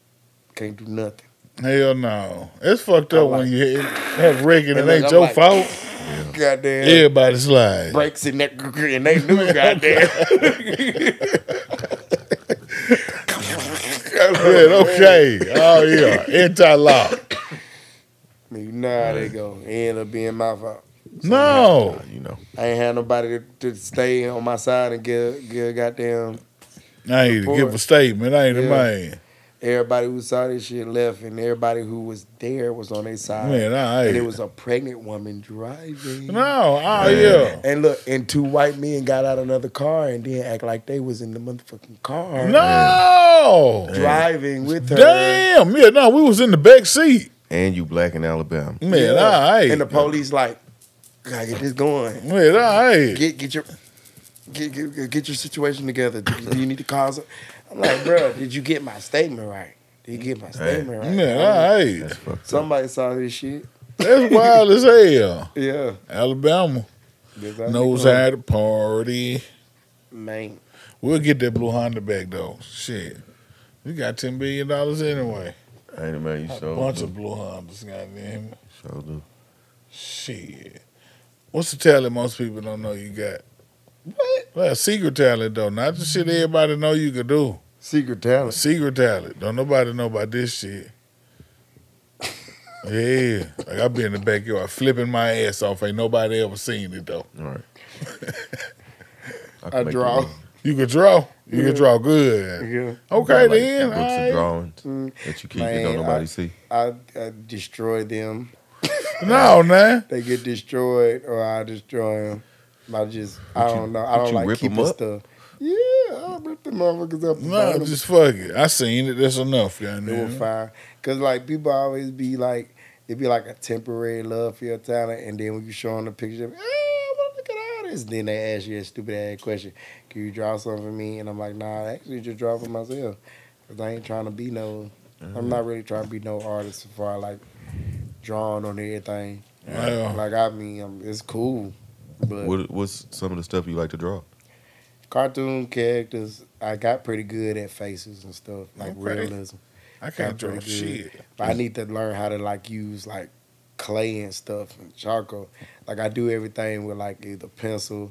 can't do nothing. Hell no. It's fucked up like, when you hit, have wrecking and it ain't I'm your like, fault. Yeah. Goddamn. Everybody slides. Brakes in that, and they knew, goddamn. Okay. Oh, yeah. Anti-lock. Nah, yeah. they go. It end up being my fault. So no. You know. I ain't had nobody to, to stay on my side and get, get a goddamn... I ain't to give a statement. I ain't yeah. a man. Everybody who saw this shit left, and everybody who was there was on their side. Man, I and it was a pregnant woman driving. No, oh yeah. And look, and two white men got out another car and then act like they was in the motherfucking car. No, driving with her. Damn, yeah, no, we was in the back seat. And you black in Alabama, man. Yeah. I ain't. And the police like, gotta get this going. Man, I ain't. Get get your. Get, get, get your situation together. Do you, do you need to cause it? I'm like, bro, did you get my statement right? Did you get my statement right? Man, all right. Somebody saw this shit. That's wild as hell. Yeah. Alabama. Knows how to party. Man. We'll get that blue Honda back, though. Shit. We got ten billion dollars anyway. Ain't man, you so do. A bunch of blue Hondas, goddamn. So do. Shit. What's the talent most people don't know you got? What? Well, secret talent though, not the shit everybody know you could do. Secret talent. Secret talent. Don't nobody know about this shit. Yeah, like I be in the backyard flipping my ass off. Ain't nobody ever seen it though. All right. I, I draw. You could draw. You yeah. could draw good. Yeah. Okay like then. Books right. of drawings mm. that you keep man, that don't nobody I, see. I, I destroy them. No, man. They get destroyed, or I destroy them. I just, I don't you, know. I don't like keeping stuff. Yeah, I rip them motherfuckers up. No, nah, just fuck it. I seen it. That's enough. It was fire. Because, like, people always be like, it'd be like a temporary love for your talent. And then when you show them the picture, hey, I want to look at all this. Then they ask you a stupid ass question. Can you draw something for me? And I'm like, nah, I actually just draw for myself. Because I ain't trying to be no, mm-hmm. I'm not really trying to be no artist as far as like drawing on everything. Yeah. Like, I mean, it's cool. But what, what's some of the stuff you like to draw? cartoon characters, I got pretty good at faces and stuff, like okay. realism. I can't draw shit. But I need to learn how to like use like clay and stuff and charcoal. Like I do everything with like either pencil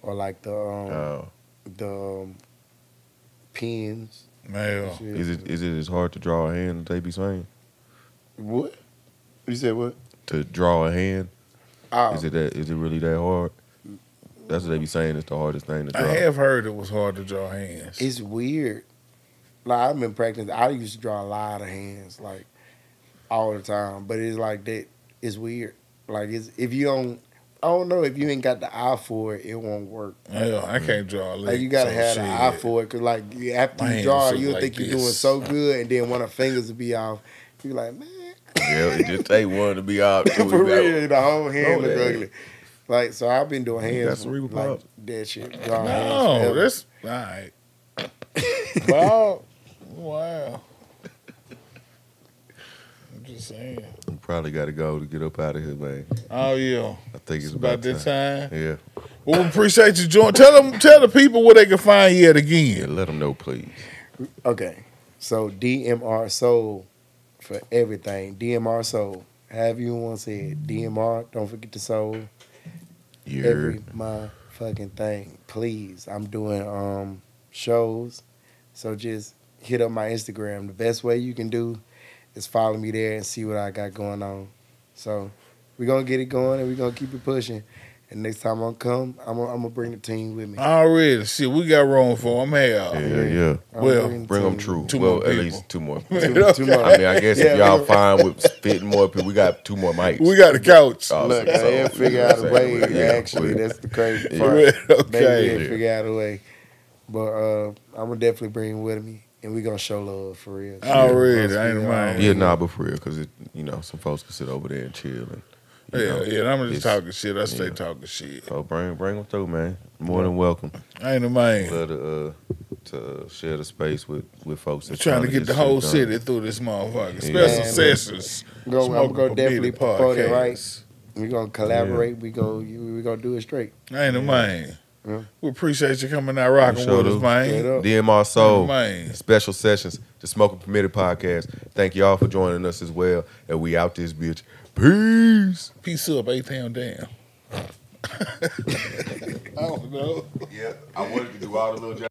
or like the um, oh. the um, pens. Man, is it is it as hard to draw a hand that they be saying? What you said? What to draw a hand? Oh. Is it that? Is it really that hard? That's what they be saying. It's the hardest thing to draw. I have heard it was hard to draw hands. It's weird. Like I've been practicing. I used to draw a lot of hands, like all the time. But it's like that. It's weird. Like it's if you don't. I don't know if you ain't got the eye for it, it won't work. Hell, I can't draw a lick. Like you gotta have the eye for it, cause like after you draw, you'll think you're doing so good, and then one of the fingers will be off. You like, man. Yeah, it just take one to be off. For real, the whole hand look ugly. Like so, I've been doing hands. That's cerebral palsy. That shit. No, that's all right. Wow, wow. Just saying. You probably got to go to get up out of here, man. Oh yeah, I think it's, it's about, about this time. time. Yeah. Well, we appreciate you joining. Tell them, tell the people where they can find you at again. Yeah, let them know, please. Okay, so D M R Soul for everything. D M R Soul. Have you once said D M R? Don't forget the soul. Yeah. Every my fucking thing, please. I'm doing um shows, so just hit up my Instagram. The best way you can do. Just follow me there and see what I got going on. So we're going to get it going and we're going to keep it pushing. And next time I come, I'm going to bring the team with me. Already. See, we got room for them. Hell. Yeah, yeah. I'm well, bring, the bring them true. Two well, more at people. least two more. two, two okay. more. I mean, I guess yeah, if y'all fine with fitting more people, we got two more mics. We got a couch. Oh, look, so, I didn't figure out a way, yeah, actually. Yeah. That's the crazy yeah. part. Yeah. Okay. They didn't yeah. figure out a way. But uh, I'm going to definitely bring them with me. And we gonna show love for real. Oh, yeah, really? I ain't mind. Yeah, nah, but for real, cause it, you know, some folks can sit over there and chill. And, yeah, know, yeah. I'm just talking shit. I stay yeah. talking shit. So bring, bring them through, man. More than welcome. I ain't a mind. Love to, uh, to share the space with with folks. We're trying, trying to get, to get the whole done. city through this motherfucker. Yeah. Special yeah, sessions. Go, I'm gonna definitely support it, right? We gonna collaborate. Yeah. We go. We gonna do it straight. I ain't yeah. a mind. Yeah. We appreciate you coming out rocking sure with do. us, man. D M R Soul, man. Special Sessions, The Smoking Permitted Podcast. Thank y'all for joining us as well. And we out this bitch. Peace. Peace up, eight pound down. I don't know. Yeah, I wanted to do all the little jobs.